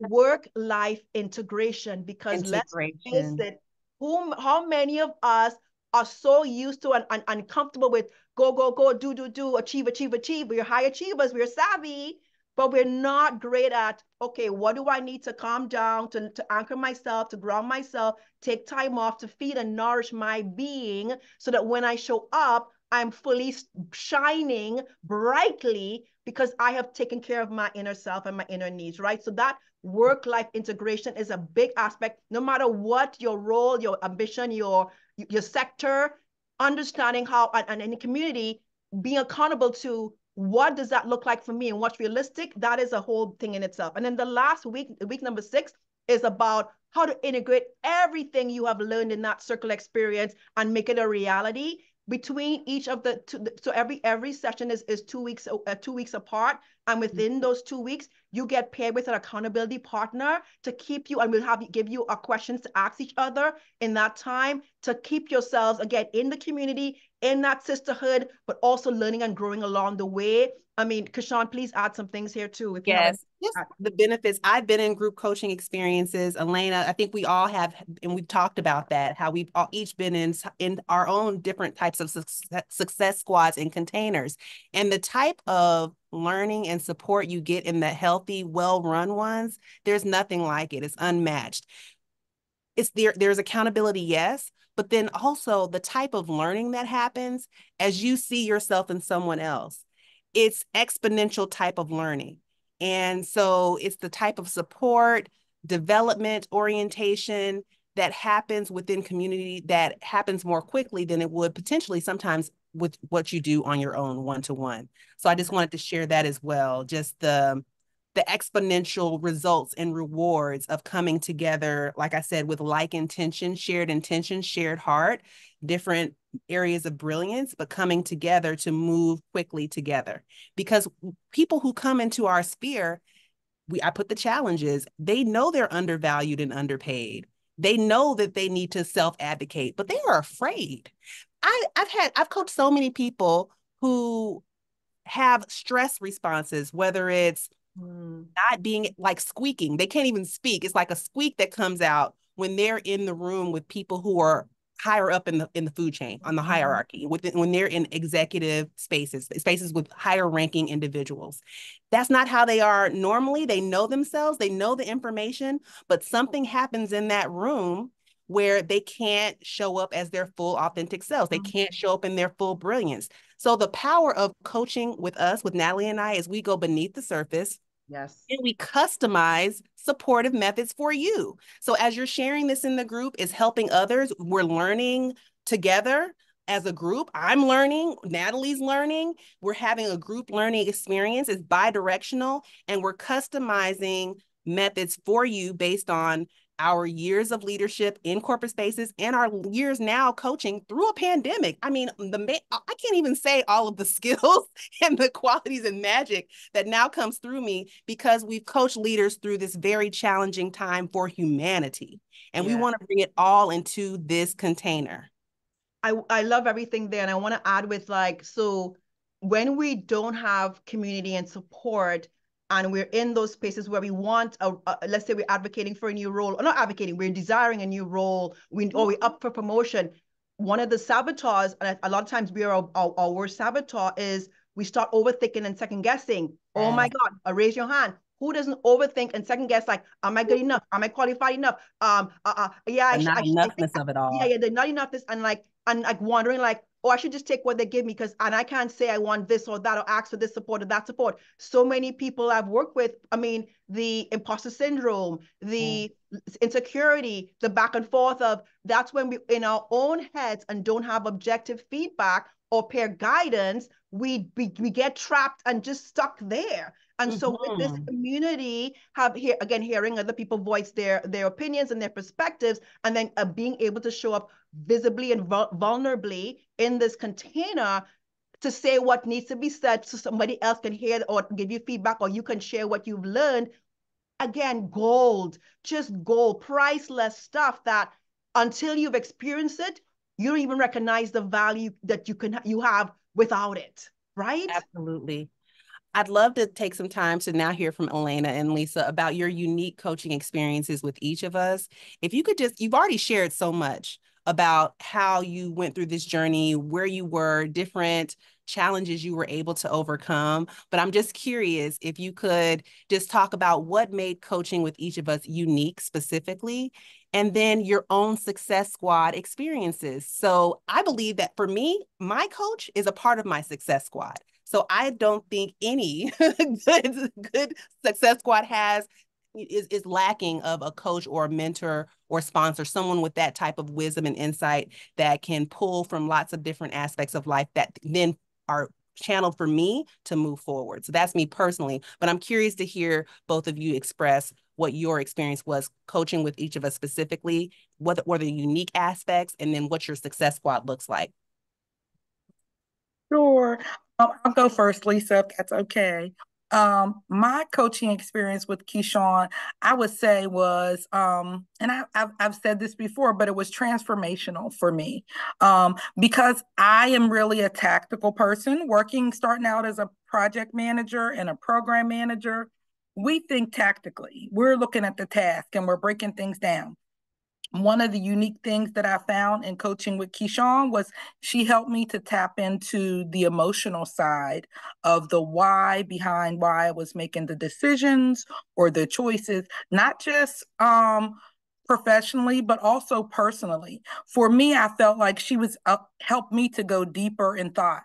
Work-life integration, because integration. Let's face it, whom how many of us are so used to and, and uncomfortable with go go go do do do achieve achieve achieve. We're high achievers. We're savvy. But we're not great at, okay, what do I need to calm down, to, to anchor myself, to ground myself, take time off to feed and nourish my being so that when I show up, I'm fully shining brightly because I have taken care of my inner self and my inner needs, right? So that work-life integration is a big aspect. No matter what your role, your ambition, your, your sector, understanding how, and in the community, being accountable to what does that look like for me and what's realistic? That is a whole thing in itself. And then the last week, week number six, is about how to integrate everything you have learned in that circle experience and make it a reality between each of the two. So every every session is, is two weeks uh, two weeks apart. And within mm-hmm. those two weeks, you get paired with an accountability partner to keep you, and we'll have give you a questions to ask each other in that time to keep yourselves, again, in the community, in that sisterhood, but also learning and growing along the way. I mean, Keyshawn, please add some things here too. If yes, you yes. the benefits. I've been in group coaching experiences, Elena. I think we all have, and we've talked about that, how we've all each been in, in our own different types of success, success squads and containers. And the type of learning and support you get in the healthy, well-run ones, there's nothing like it. It's unmatched. It's there, there's accountability, yes, but then also the type of learning that happens as you see yourself in someone else. It's exponential type of learning. And so it's the type of support, development, orientation that happens within community that happens more quickly than it would potentially sometimes with what you do on your own one-to-one. So I just wanted to share that as well, just the, the exponential results and rewards of coming together, like I said, with like intention, shared intention, shared heart, different areas of brilliance, but coming together to move quickly together. Because people who come into our sphere, we I put the challenges, they know they're undervalued and underpaid. They know that they need to self-advocate, but they are afraid. I, I've had, I've coached so many people who have stress responses, whether it's mm. not being like squeaking, they can't even speak. It's like a squeak that comes out when they're in the room with people who are higher up in the in the food chain, on the hierarchy, within, when they're in executive spaces, spaces with higher ranking individuals. That's not how they are normally. They know themselves, they know the information, but something happens in that room where they can't show up as their full authentic selves. They can't show up in their full brilliance. So the power of coaching with us, with Natalie and I, is we go beneath the surface, Yes. And we customize supportive methods for you. So as you're sharing this in the group, it's helping others. We're learning together as a group. I'm learning, Natalie's learning. We're having a group learning experience. It's bi-directional, and we're customizing methods for you based on our years of leadership in corporate spaces and our years now coaching through a pandemic. I mean, the I can't even say all of the skills and the qualities and magic that now comes through me because we've coached leaders through this very challenging time for humanity. And yeah. we want to bring it all into this container. I, I love everything there. And I want to add with like, so when we don't have community and support, and we're in those spaces where we want, a, a, let's say we're advocating for a new role, or not advocating, we're desiring a new role, we, or we're up for promotion. One of the saboteurs, and a lot of times we are our, our, our worst saboteur, is we start overthinking and second guessing. Yeah. Oh my God, uh, raise your hand. Who doesn't overthink and second guess, like, am I good enough? Am I qualified enough? Um, uh, uh yeah, the I not should, enoughness I, of it all. Yeah, yeah, the not enoughness, and like, and like wondering like, oh, I should just take what they give me because, and I can't say I want this or that or ask for this support or that support. So many people I've worked with, I mean, the imposter syndrome, the mm. insecurity, the back and forth of, that's when we in our own heads and don't have objective feedback or peer guidance, we we, we get trapped and just stuck there. And mm-hmm. so with this community, have here again, hearing other people voice their, their opinions and their perspectives, and then uh, being able to show up visibly and vul vulnerably in this container to say what needs to be said so somebody else can hear or give you feedback, or you can share what you've learned. Again, gold, just gold, priceless stuff that until you've experienced it, you don't even recognize the value that you can you have without it, right? Absolutely. I'd love to take some time to now hear from Elena and Lisa about your unique coaching experiences with each of us. If you could just, you've already shared so much about how you went through this journey, where you were, different challenges you were able to overcome. But I'm just curious if you could just talk about what made coaching with each of us unique specifically, and then your own Success Squad experiences. So I believe that for me, my coach is a part of my Success Squad. So I don't think any good, good Success Squad has is, is lacking of a coach or a mentor or sponsor, someone with that type of wisdom and insight that can pull from lots of different aspects of life that then are channeled for me to move forward. So that's me personally, but I'm curious to hear both of you express what your experience was coaching with each of us specifically, what were the unique aspects, and then what your Success Squad looks like. Sure. Um, I'll go first, Lisa, if that's okay. Um, my coaching experience with Keyshawn, I would say was, um, and I, I've, I've said this before, but it was transformational for me um, because I am really a tactical person working, starting out as a project manager and a program manager. We think tactically, we're looking at the task and we're breaking things down. One of the unique things that I found in coaching with Keyshawn was she helped me to tap into the emotional side of the why behind why I was making the decisions or the choices, not just um, professionally, but also personally. For me, I felt like she was uh, helped me to go deeper in thought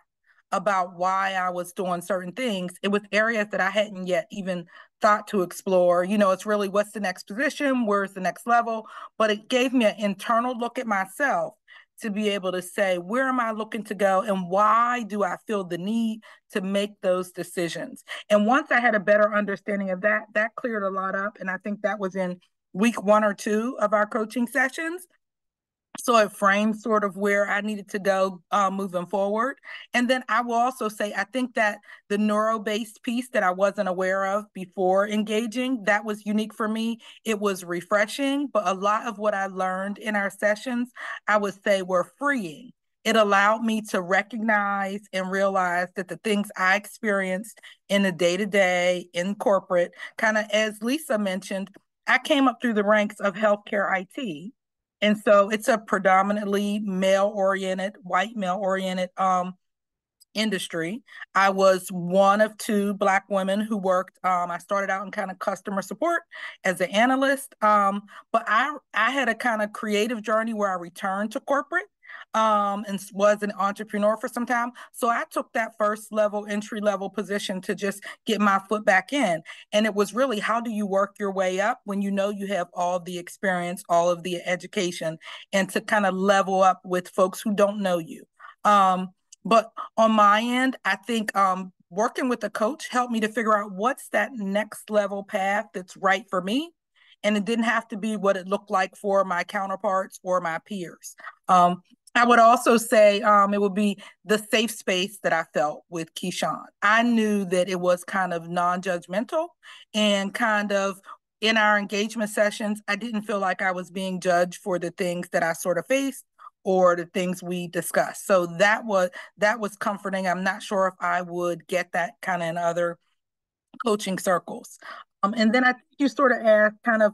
about why I was doing certain things. It was areas that I hadn't yet even thought to explore. You know, it's really what's the next position, where's the next level, but it gave me an internal look at myself to be able to say, where am I looking to go and why do I feel the need to make those decisions? And once I had a better understanding of that, that cleared a lot up. And I think that was in week one or two of our coaching sessions. So it framed sort of where I needed to go uh, moving forward. And then I will also say, I think that the neuro-based piece that I wasn't aware of before engaging, that was unique for me. It was refreshing, but a lot of what I learned in our sessions, I would say were freeing. It allowed me to recognize and realize that the things I experienced in the day-to-day, in corporate, kind of as Lisa mentioned, I came up through the ranks of healthcare I T. And so it's a predominantly male-oriented, white male-oriented um, industry. I was one of two Black women who worked. Um, I started out in kind of customer support as an analyst, um, but I, I had a kind of creative journey where I returned to corporate. um, and was an entrepreneur for some time. So I took that first level, entry level position to just get my foot back in. And it was really, how do you work your way up when you know you have all the experience, all of the education, and to kind of level up with folks who don't know you. Um, but on my end, I think um, working with a coach helped me to figure out what's that next level path that's right for me. And it didn't have to be what it looked like for my counterparts or my peers. Um, I would also say um, it would be the safe space that I felt with Keyshawn. I knew that it was kind of non-judgmental and kind of in our engagement sessions, I didn't feel like I was being judged for the things that I sort of faced or the things we discussed. So that was, that was comforting. I'm not sure if I would get that kind of in other coaching circles. Um, and then I think you sort of asked, kind of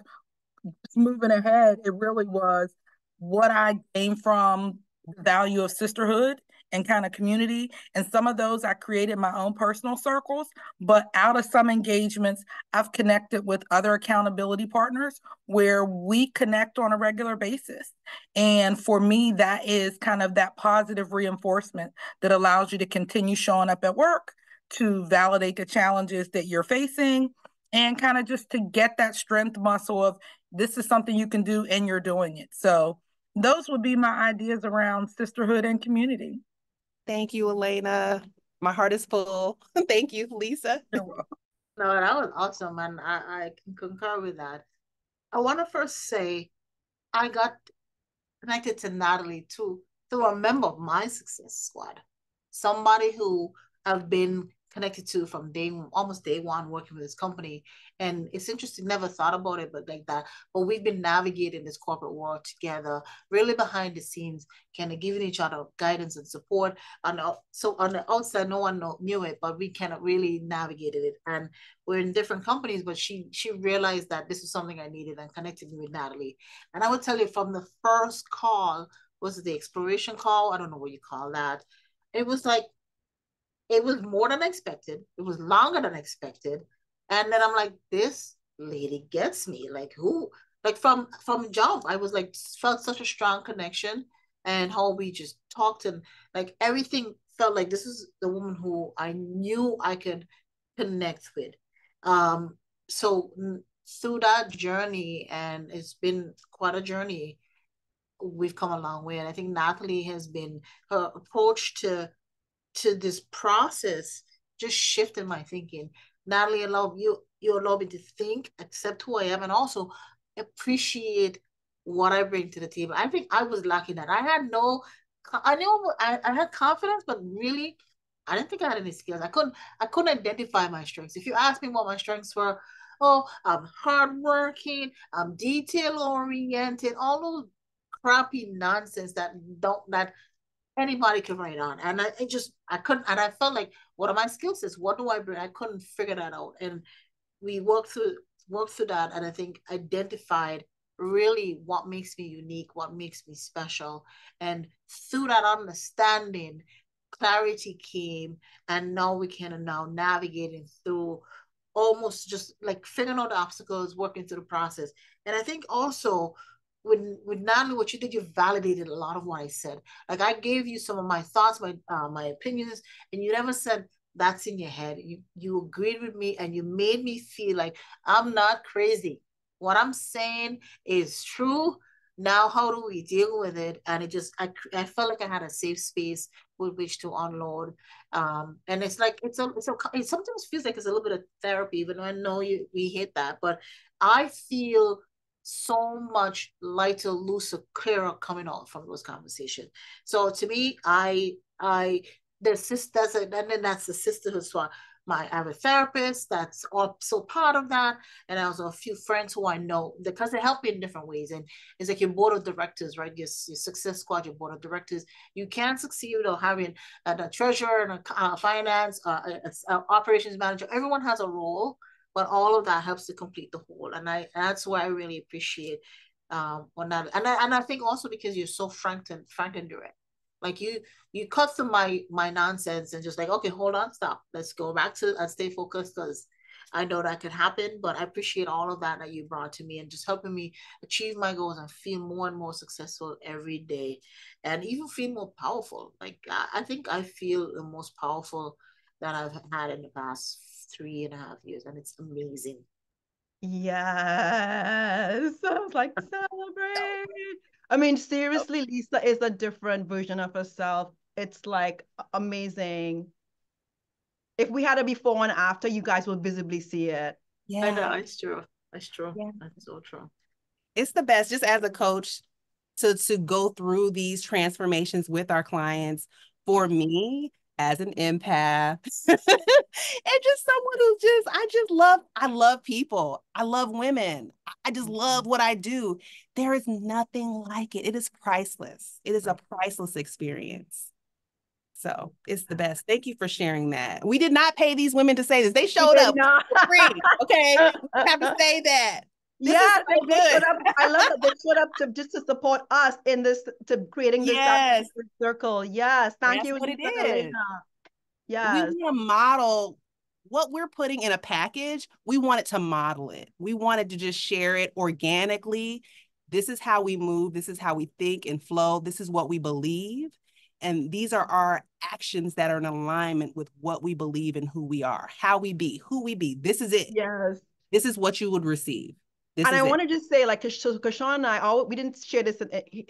moving ahead, it really was what I gained from the value of sisterhood and kind of community. And some of those I created my own personal circles, but out of some engagements, I've connected with other accountability partners where we connect on a regular basis. And for me, that is kind of that positive reinforcement that allows you to continue showing up at work, to validate the challenges that you're facing, and kind of just to get that strength muscle of this is something you can do and you're doing it. So those would be my ideas around sisterhood and community. Thank you, Elena. My heart is full. Thank you, Lisa. You're welcome. No, that was awesome. And I, I can concur with that. I want to first say I got connected to Natalie too, through a member of my Success Squad, somebody who I've been connected to from day almost day one working with this company. And it's interesting, never thought about it, but like that. But we've been navigating this corporate world together, really behind the scenes, kind of giving each other guidance and support. And so on the outside, no one knew it, but we kind of really navigated it. And we're in different companies, but she she realized that this was something I needed and connected me with Natalie. And I would tell you from the first call, was it the exploration call? I don't know what you call that. It was like, it was more than expected. It was longer than expected. And then I'm like, this lady gets me. Like who? Like from, from jump, I was like, felt such a strong connection and how we just talked and like everything felt like this is the woman who I knew I could connect with. Um, so through that journey, and it's been quite a journey, we've come a long way. And I think Natalie has been, her approach to to this process just shifted my thinking. Natalie, allow you you allow me to think, accept who I am, and also appreciate what I bring to the table. I think I was lacking that. I had no, I knew I, I had confidence, but really, I didn't think I had any skills. I couldn't I couldn't identify my strengths. If you asked me what my strengths were, oh, I'm hardworking, I'm detail oriented, all those crappy nonsense that don't that. Anybody could write on. And I it just, I couldn't, and I felt like, what are my skill sets? What do I bring? I couldn't figure that out. And we worked through, worked through that. And I think identified really what makes me unique, what makes me special. And through that understanding, clarity came. And now we can now navigating through almost just like figuring out the obstacles, working through the process. And I think also, With, with Natalie, what you did, you validated a lot of what I said. Like I gave you some of my thoughts, my uh, my opinions, and you never said that's in your head. You you agreed with me, and you made me feel like I'm not crazy. What I'm saying is true. Now, how do we deal with it? And it just, I I felt like I had a safe space with which to unload. Um, and it's like it's a, it's a it sometimes feels like it's a little bit of therapy, even though I know you we hate that, but I feel so much lighter, looser, clearer coming out from those conversations. So to me, I, I, the sisters, and then that's the sisterhood. So my, I have a therapist that's also part of that. And I also a few friends who I know because they help me in different ways. And it's like your board of directors, right? Your, your Success Squad, your board of directors. You can't succeed without having a, a treasurer and a, a finance, a, a, a operations manager. Everyone has a role. But all of that helps to complete the whole. And I that's why I really appreciate um what Natalie, and I and I think also because you're so frank and frank and direct. Like you you cut ththrough my my nonsense and just like, okay, hold on, stop. Let's go back to and stay focused because I know that could happen, but I appreciate all of that that you brought to me and just helping me achieve my goals and feel more and more successful every day and even feel more powerful. Like, I think I feel the most powerful that I've had in the past three and a half years, and it's amazing. Yes. I was like, celebrate. I mean, seriously, Lisa is a different version of herself. It's like amazing. If we had a before and after, you guys will visibly see it. Yeah, I know. It's true. It's true. Yeah. That's so true. It's the best, just as a coach, to, to go through these transformations with our clients. For me, as an empath and just someone who just, I just love, I love people. I love women. I just love what I do. There is nothing like it. It is priceless. It is a priceless experience. So it's the best. Thank you for sharing that. We did not pay these women to say this. They showed up for free. Okay. We have to say that. This yes, so they good. Up, I love that they showed up to just to support us in this, to creating this yes. circle. Yes, thank That's you. What it is. Yes, we want to model what we're putting in a package. We wanted to model it. We wanted to just share it organically. This is how we move. This is how we think and flow. This is what we believe, and these are our actions that are in alignment with what we believe and who we are, how we be, who we be. This is it. Yes, this is what you would receive. This and I want to just say, like, so Keyshawn and I, all, we didn't share this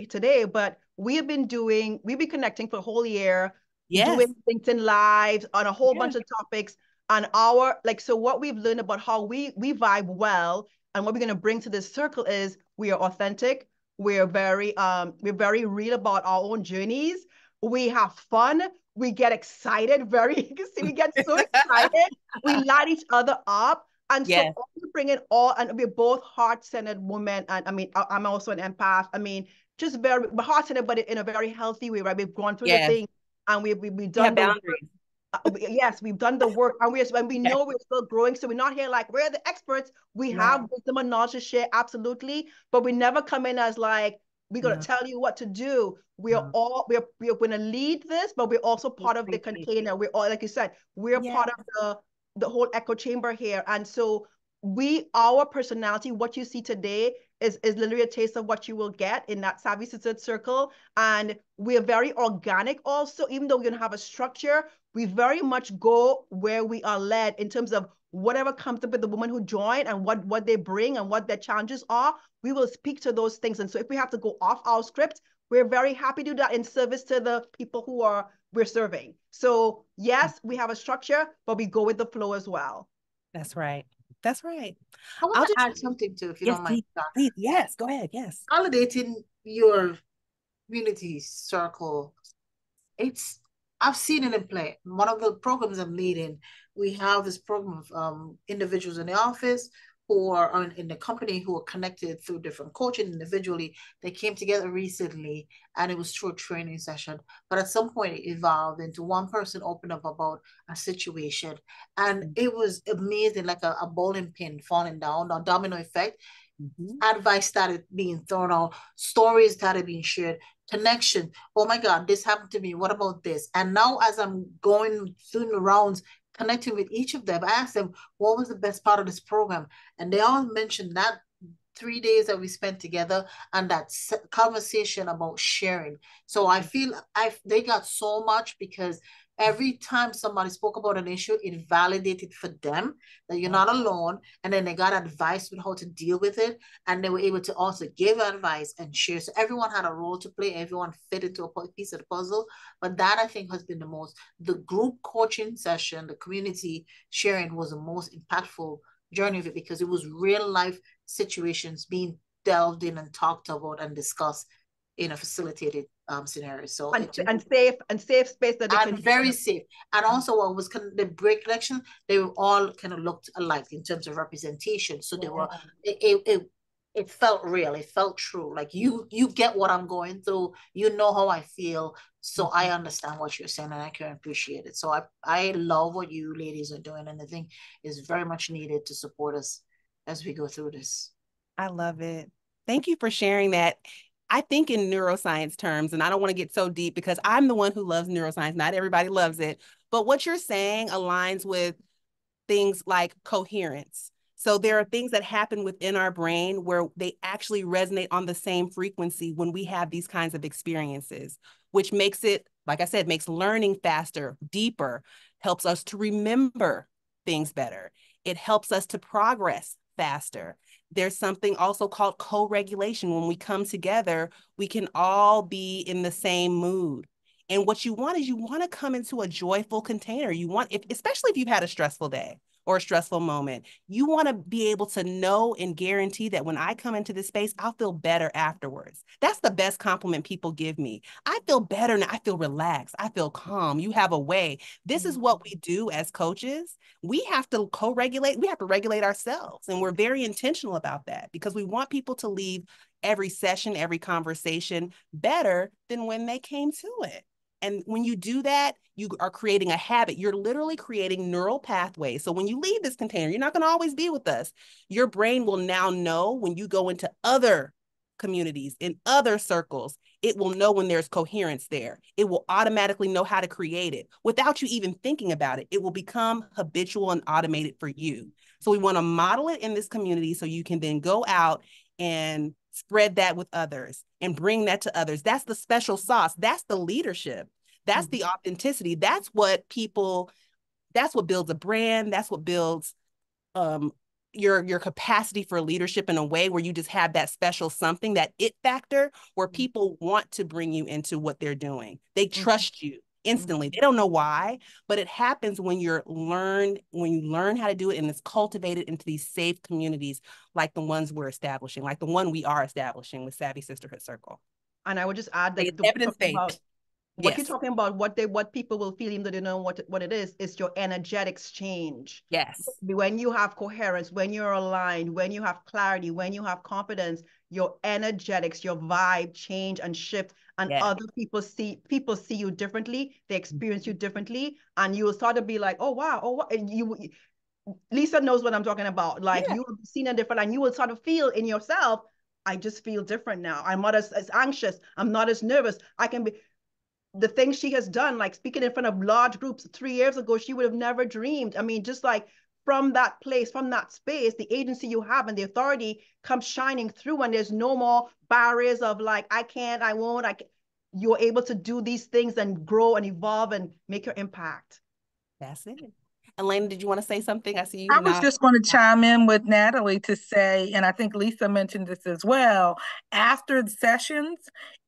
today, but we have been doing, we've been connecting for a whole year, yes. doing LinkedIn Lives on a whole yeah. bunch of topics on our, like, so what we've learned about how we, we vibe well and what we're going to bring to this circle is we are authentic. We're very, um, we're very real about our own journeys. We have fun. We get excited. Very, see, we get so excited. We light each other up. And yes. so we bring it all, and we're both heart-centered women. And I mean, I, I'm also an empath. I mean, just very heart-centered, but in a very healthy way, right? We've gone through yes. the thing, and we, we, we've done yeah, the boundaries. Work. Uh, we, yes, we've done the work, and, we're, and we yes. know we're still growing. So we're not here like, we're the experts. We no. have wisdom and knowledge to share, absolutely. But we never come in as like, we're going to no. tell you what to do. We're no. all, we're, we're going to lead this, but we're also part of the container. We're all, like you said, we're yes. part of the the whole echo chamber here. And so we, our personality, what you see today is, is literally a taste of what you will get in that Savvy Sisterhood Circle. And we're very organic also, even though we don't have a structure, we very much go where we are led in terms of whatever comes up with the woman who joined and what, what they bring and what their challenges are, we will speak to those things. And so if we have to go off our script, we're very happy to do that in service to the people who are we're serving. So yes, we have a structure, but we go with the flow as well. That's right. That's right. I want I'll to add something too, if you yes, don't mind. Please, yes, go ahead. Yes. Validating your community circle. It's, I've seen it in play. One of the programs I'm leading, we have this program of um, individuals in the office who are in the company who are connected through different coaching individually. They came together recently and it was through a training session, but at some point it evolved into one person opened up about a situation, and it was amazing, like a, a bowling pin falling down, a domino effect. Mm-hmm. Advice started being thrown out, stories started being shared, connection. Oh my God, this happened to me. What about this? And now as I'm going through the rounds, connecting with each of them, I asked them, what was the best part of this program? And they all mentioned that three days that we spent together and that conversation about sharing. So I feel I they got so much because every time somebody spoke about an issue, it validated for them that you're not alone. And then they got advice with how to deal with it. And they were able to also give advice and share. So everyone had a role to play. Everyone fit into a piece of the puzzle. But that, I think, has been the most, the group coaching session, the community sharing was the most impactful journey of it, because it was real life situations being delved in and talked about and discussed in a facilitated um, scenario. So and, it, and safe and safe space that they and can very safe. And also what was kind of the break election, they were all kind of looked alike in terms of representation. So they yeah. were it, it it felt real, it felt true. Like you you get what I'm going through, you know how I feel. So I understand what you're saying and I can appreciate it. So I I love what you ladies are doing, and I think is very much needed to support us as we go through this. I love it. Thank you for sharing that. I think in neuroscience terms, and I don't want to get so deep because I'm the one who loves neuroscience. Not everybody loves it. But what you're saying aligns with things like coherence. So there are things that happen within our brain where they actually resonate on the same frequency when we have these kinds of experiences, which makes it, like I said, makes learning faster, deeper, helps us to remember things better. It helps us to progress faster. There's something also called co-regulation. When we come together, we can all be in the same mood. And what you want is you want to come into a joyful container. You want, if, especially if you've had a stressful day or a stressful moment, you want to be able to know and guarantee that when I come into this space, I'll feel better afterwards. That's the best compliment people give me. I feel better now. I feel relaxed. I feel calm. You have a way. This is what we do as coaches. We have to co-regulate. We have to regulate ourselves. And we're very intentional about that because we want people to leave every session, every conversation better than when they came to it. And when you do that, you are creating a habit. You're literally creating neural pathways. So when you leave this container, you're not going to always be with us. Your brain will now know when you go into other communities, in other circles, it will know when there's coherence there. It will automatically know how to create it without you even thinking about it. It will become habitual and automated for you. So we want to model it in this community so you can then go out and spread that with others and bring that to others. That's the special sauce. That's the leadership. That's mm-hmm. the authenticity. That's what people, that's what builds a brand. That's what builds um, your, your capacity for leadership in a way where you just have that special something, that it factor where people want to bring you into what they're doing. They mm-hmm. trust you instantly. Mm-hmm. They don't know why, but it happens when you're learned, when you learn how to do it and it's cultivated into these safe communities like the ones we're establishing, like the one we are establishing with Savvy Sisterhood Circle. And I would just add that the evidence-based. What yes. you're talking about, what they, what people will feel, even though they know what, what it is, is your energetic exchange. Yes. When you have coherence, when you're aligned, when you have clarity, when you have confidence, your energetics, your vibe change and shift, and yes. other people see people see you differently, they experience you differently, and you will start to be like, oh wow, oh what, and you. Lisa knows what I'm talking about. Like yeah. you will be seen and different, and you will sort of feel in yourself, I just feel different now. I'm not as, as anxious. I'm not as nervous. I can be. The things she has done, like speaking in front of large groups three years ago, she would have never dreamed. I mean, just like from that place, from that space, the agency you have and the authority comes shining through, and there's no more barriers of like, I can't, I won't. I can't. You're able to do these things and grow and evolve and make your impact. That's it. Elena, did you want to say something? I see you. I was not... just going to chime in with Natalie to say, and I think Lisa mentioned this as well, after the sessions,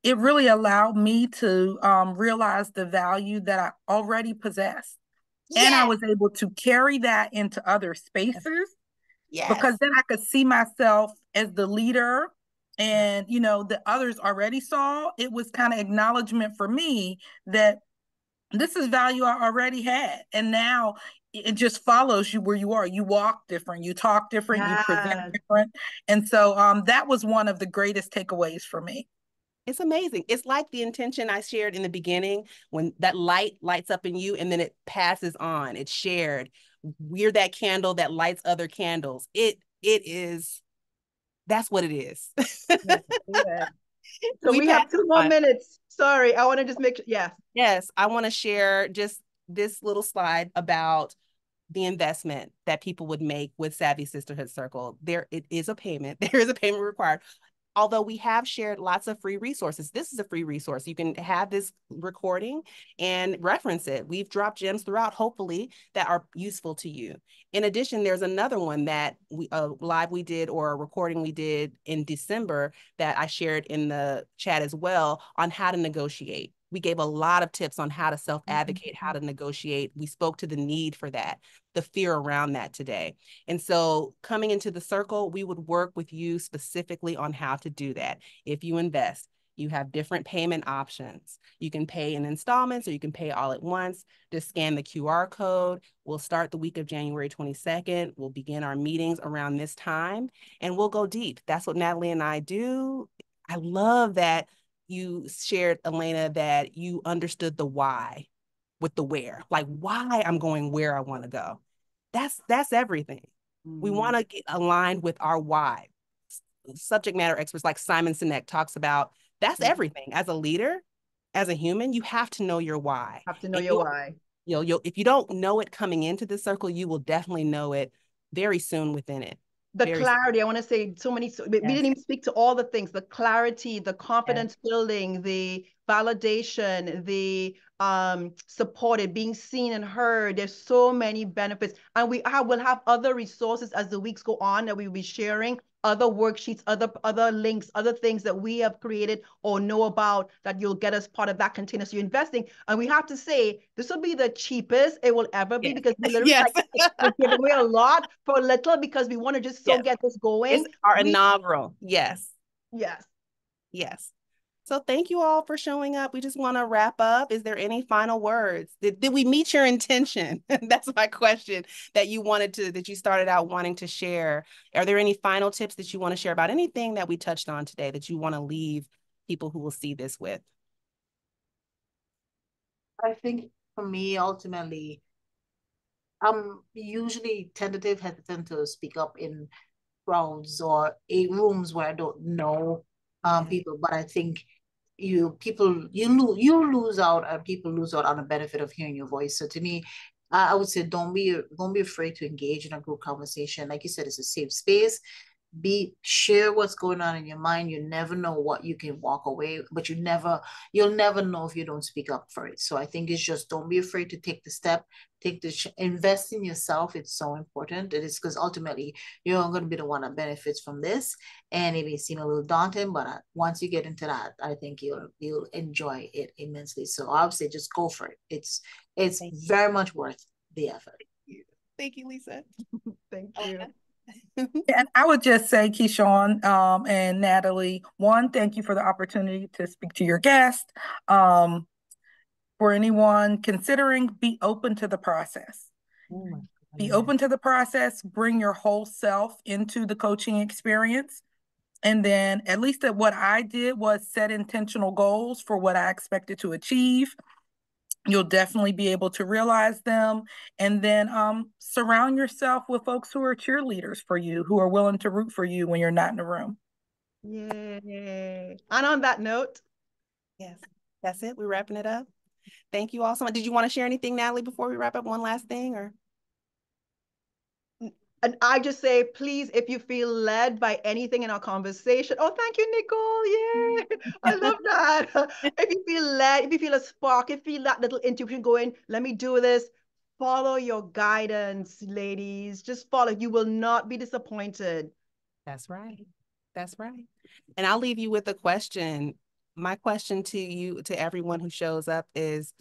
it really allowed me to um, realize the value that I already possessed. Yes. And I was able to carry that into other spaces yes. because then I could see myself as the leader, and, you know, the others already saw. It was kind of acknowledgement for me that this is value I already had. And now it just follows you where you are. You walk different, you talk different, yes. you present different. And so um, that was one of the greatest takeaways for me. It's amazing. It's like the intention I shared in the beginning, when that light lights up in you and then it passes on, it's shared. We're that candle that lights other candles. It, it is, that's what it is. yeah, yeah. So we, we have two more on. minutes. Sorry, I want to just make sure. Yes. Yes, I want to share just this little slide about the investment that people would make with Savvy Sisterhood Circle. There, it is a payment. There is a payment required. Although we have shared lots of free resources, this is a free resource. You can have this recording and reference it. We've dropped gems throughout, hopefully, that are useful to you. In addition, there's another one that we a live we did or a recording we did in December that I shared in the chat as well on how to negotiate. We gave a lot of tips on how to self-advocate, mm-hmm. how to negotiate. We spoke to the need for that, the fear around that today. And so coming into the circle, we would work with you specifically on how to do that. If you invest, you have different payment options. You can pay in installments or you can pay all at once. Just scan the Q R code. We'll start the week of January twenty-second. We'll begin our meetings around this time and we'll go deep. That's what Natalie and I do. I love that. You shared, Elena, that you understood the why with the where, like why I'm going where I want to go. That's that's everything. Mm-hmm. We want to get aligned with our why. Subject matter experts like Simon Sinek talks about that's mm-hmm. everything. As a leader, as a human, you have to know your why. Have to know and your you, why. you know, you'll, if you don't know it coming into the circle, you will definitely know it very soon within it. The very clarity, soon. I want to say so many, so, yes. we didn't even speak to all the things, the clarity, the confidence yes. building, the validation, the um, supported, being seen and heard. There's so many benefits. And we are, will have other resources as the weeks go on that we'll be sharing, other worksheets, other, other links, other things that we have created or know about that you'll get as part of that container. So you're investing. And we have to say, this will be the cheapest it will ever be yes. because we literally yes. like, give away a lot for little because we want to just so yes. get this going. It's our we, inaugural. Yes. Yes. Yes. So thank you all for showing up. We just want to wrap up. Is there any final words? Did, did we meet your intention? That's my question that you wanted to, that you started out wanting to share. Are there any final tips that you want to share about anything that we touched on today that you want to leave people who will see this with? I think for me, ultimately, I'm usually tentative, hesitant to speak up in crowds or in rooms where I don't know um, people, but I think you people you lose you lose out and people lose out on the benefit of hearing your voice. So to me, I, I would say don't be don't be afraid to engage in a group conversation. Like you said, it's a safe space. Be share what's going on in your mind. You never know what you can walk away, but you never you'll never know if you don't speak up for it. So I think it's just don't be afraid to take the step, take the invest in yourself. It's so important. It is because ultimately you're going to be the one that benefits from this. And it may seem a little daunting, but once you get into that, I think you'll you'll enjoy it immensely. So I would say just go for it. It's it's Thank very you. much worth the effort. Thank you, Thank you Lisa. Thank you. Okay. And I would just say, Keyshawn um, and Natalie, one, thank you for the opportunity to speak to your guest. Um, for anyone considering, be open to the process. Oh my God. Be open to the process, bring your whole self into the coaching experience. And then at least that what I did was set intentional goals for what I expected to achieve. You'll definitely be able to realize them. And then um, surround yourself with folks who are cheerleaders for you, who are willing to root for you when you're not in the room. Yay. And on that note. Yes, that's it. We're wrapping it up. Thank you all so much. Did you want to share anything, Natalie, before we wrap up? One last thing or? And I just say, please, if you feel led by anything in our conversation, oh, thank you, Nicole, yeah, I love that. If you feel led, if you feel a spark, if you feel that little intuition going, let me do this, follow your guidance, ladies, just follow. You will not be disappointed. That's right. That's right. And I'll leave you with a question. My question to you, to everyone who shows up is,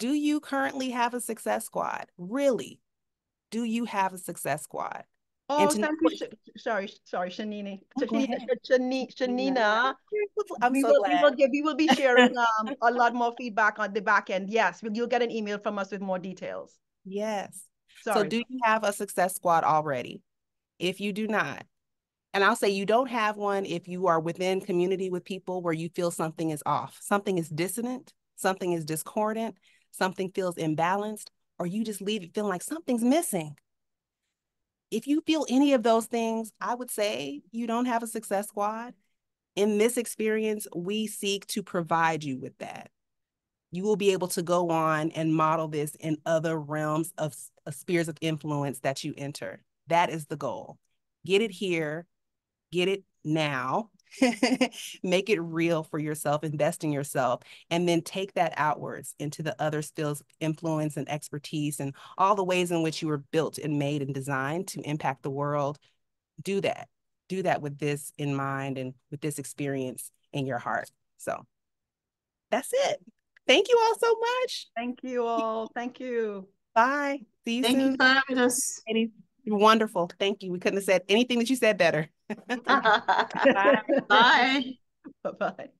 do you currently have a success squad? Really? Do you have a success squad? Oh, and thank you. Sh sorry, sorry, Shanini. Oh, Shanina, Shanina, Shanina. I'm we so will, glad. We will, give, we will be sharing um, a lot more feedback on the back end. Yes, you'll get an email from us with more details. Yes. Sorry. So do you have a success squad already? If you do not, and I'll say you don't have one if you are within community with people where you feel something is off, something is dissonant, something is discordant, something feels imbalanced, or you just leave it feeling like something's missing. If you feel any of those things, I would say you don't have a success squad. In this experience, we seek to provide you with that. You will be able to go on and model this in other realms of, of spheres of influence that you enter. That is the goal. Get it here, get it now, make it real for yourself, invest in yourself, and then take that outwards into the other skills, influence and expertise and all the ways in which you were built and made and designed to impact the world. Do that. Do that with this in mind and with this experience in your heart. So that's it. Thank you all so much. Thank you all. Thank you. Bye. See you Thank soon. Thank you for having us. Wonderful. Thank you. We couldn't have said anything that you said better. Bye. Bye. Bye-bye.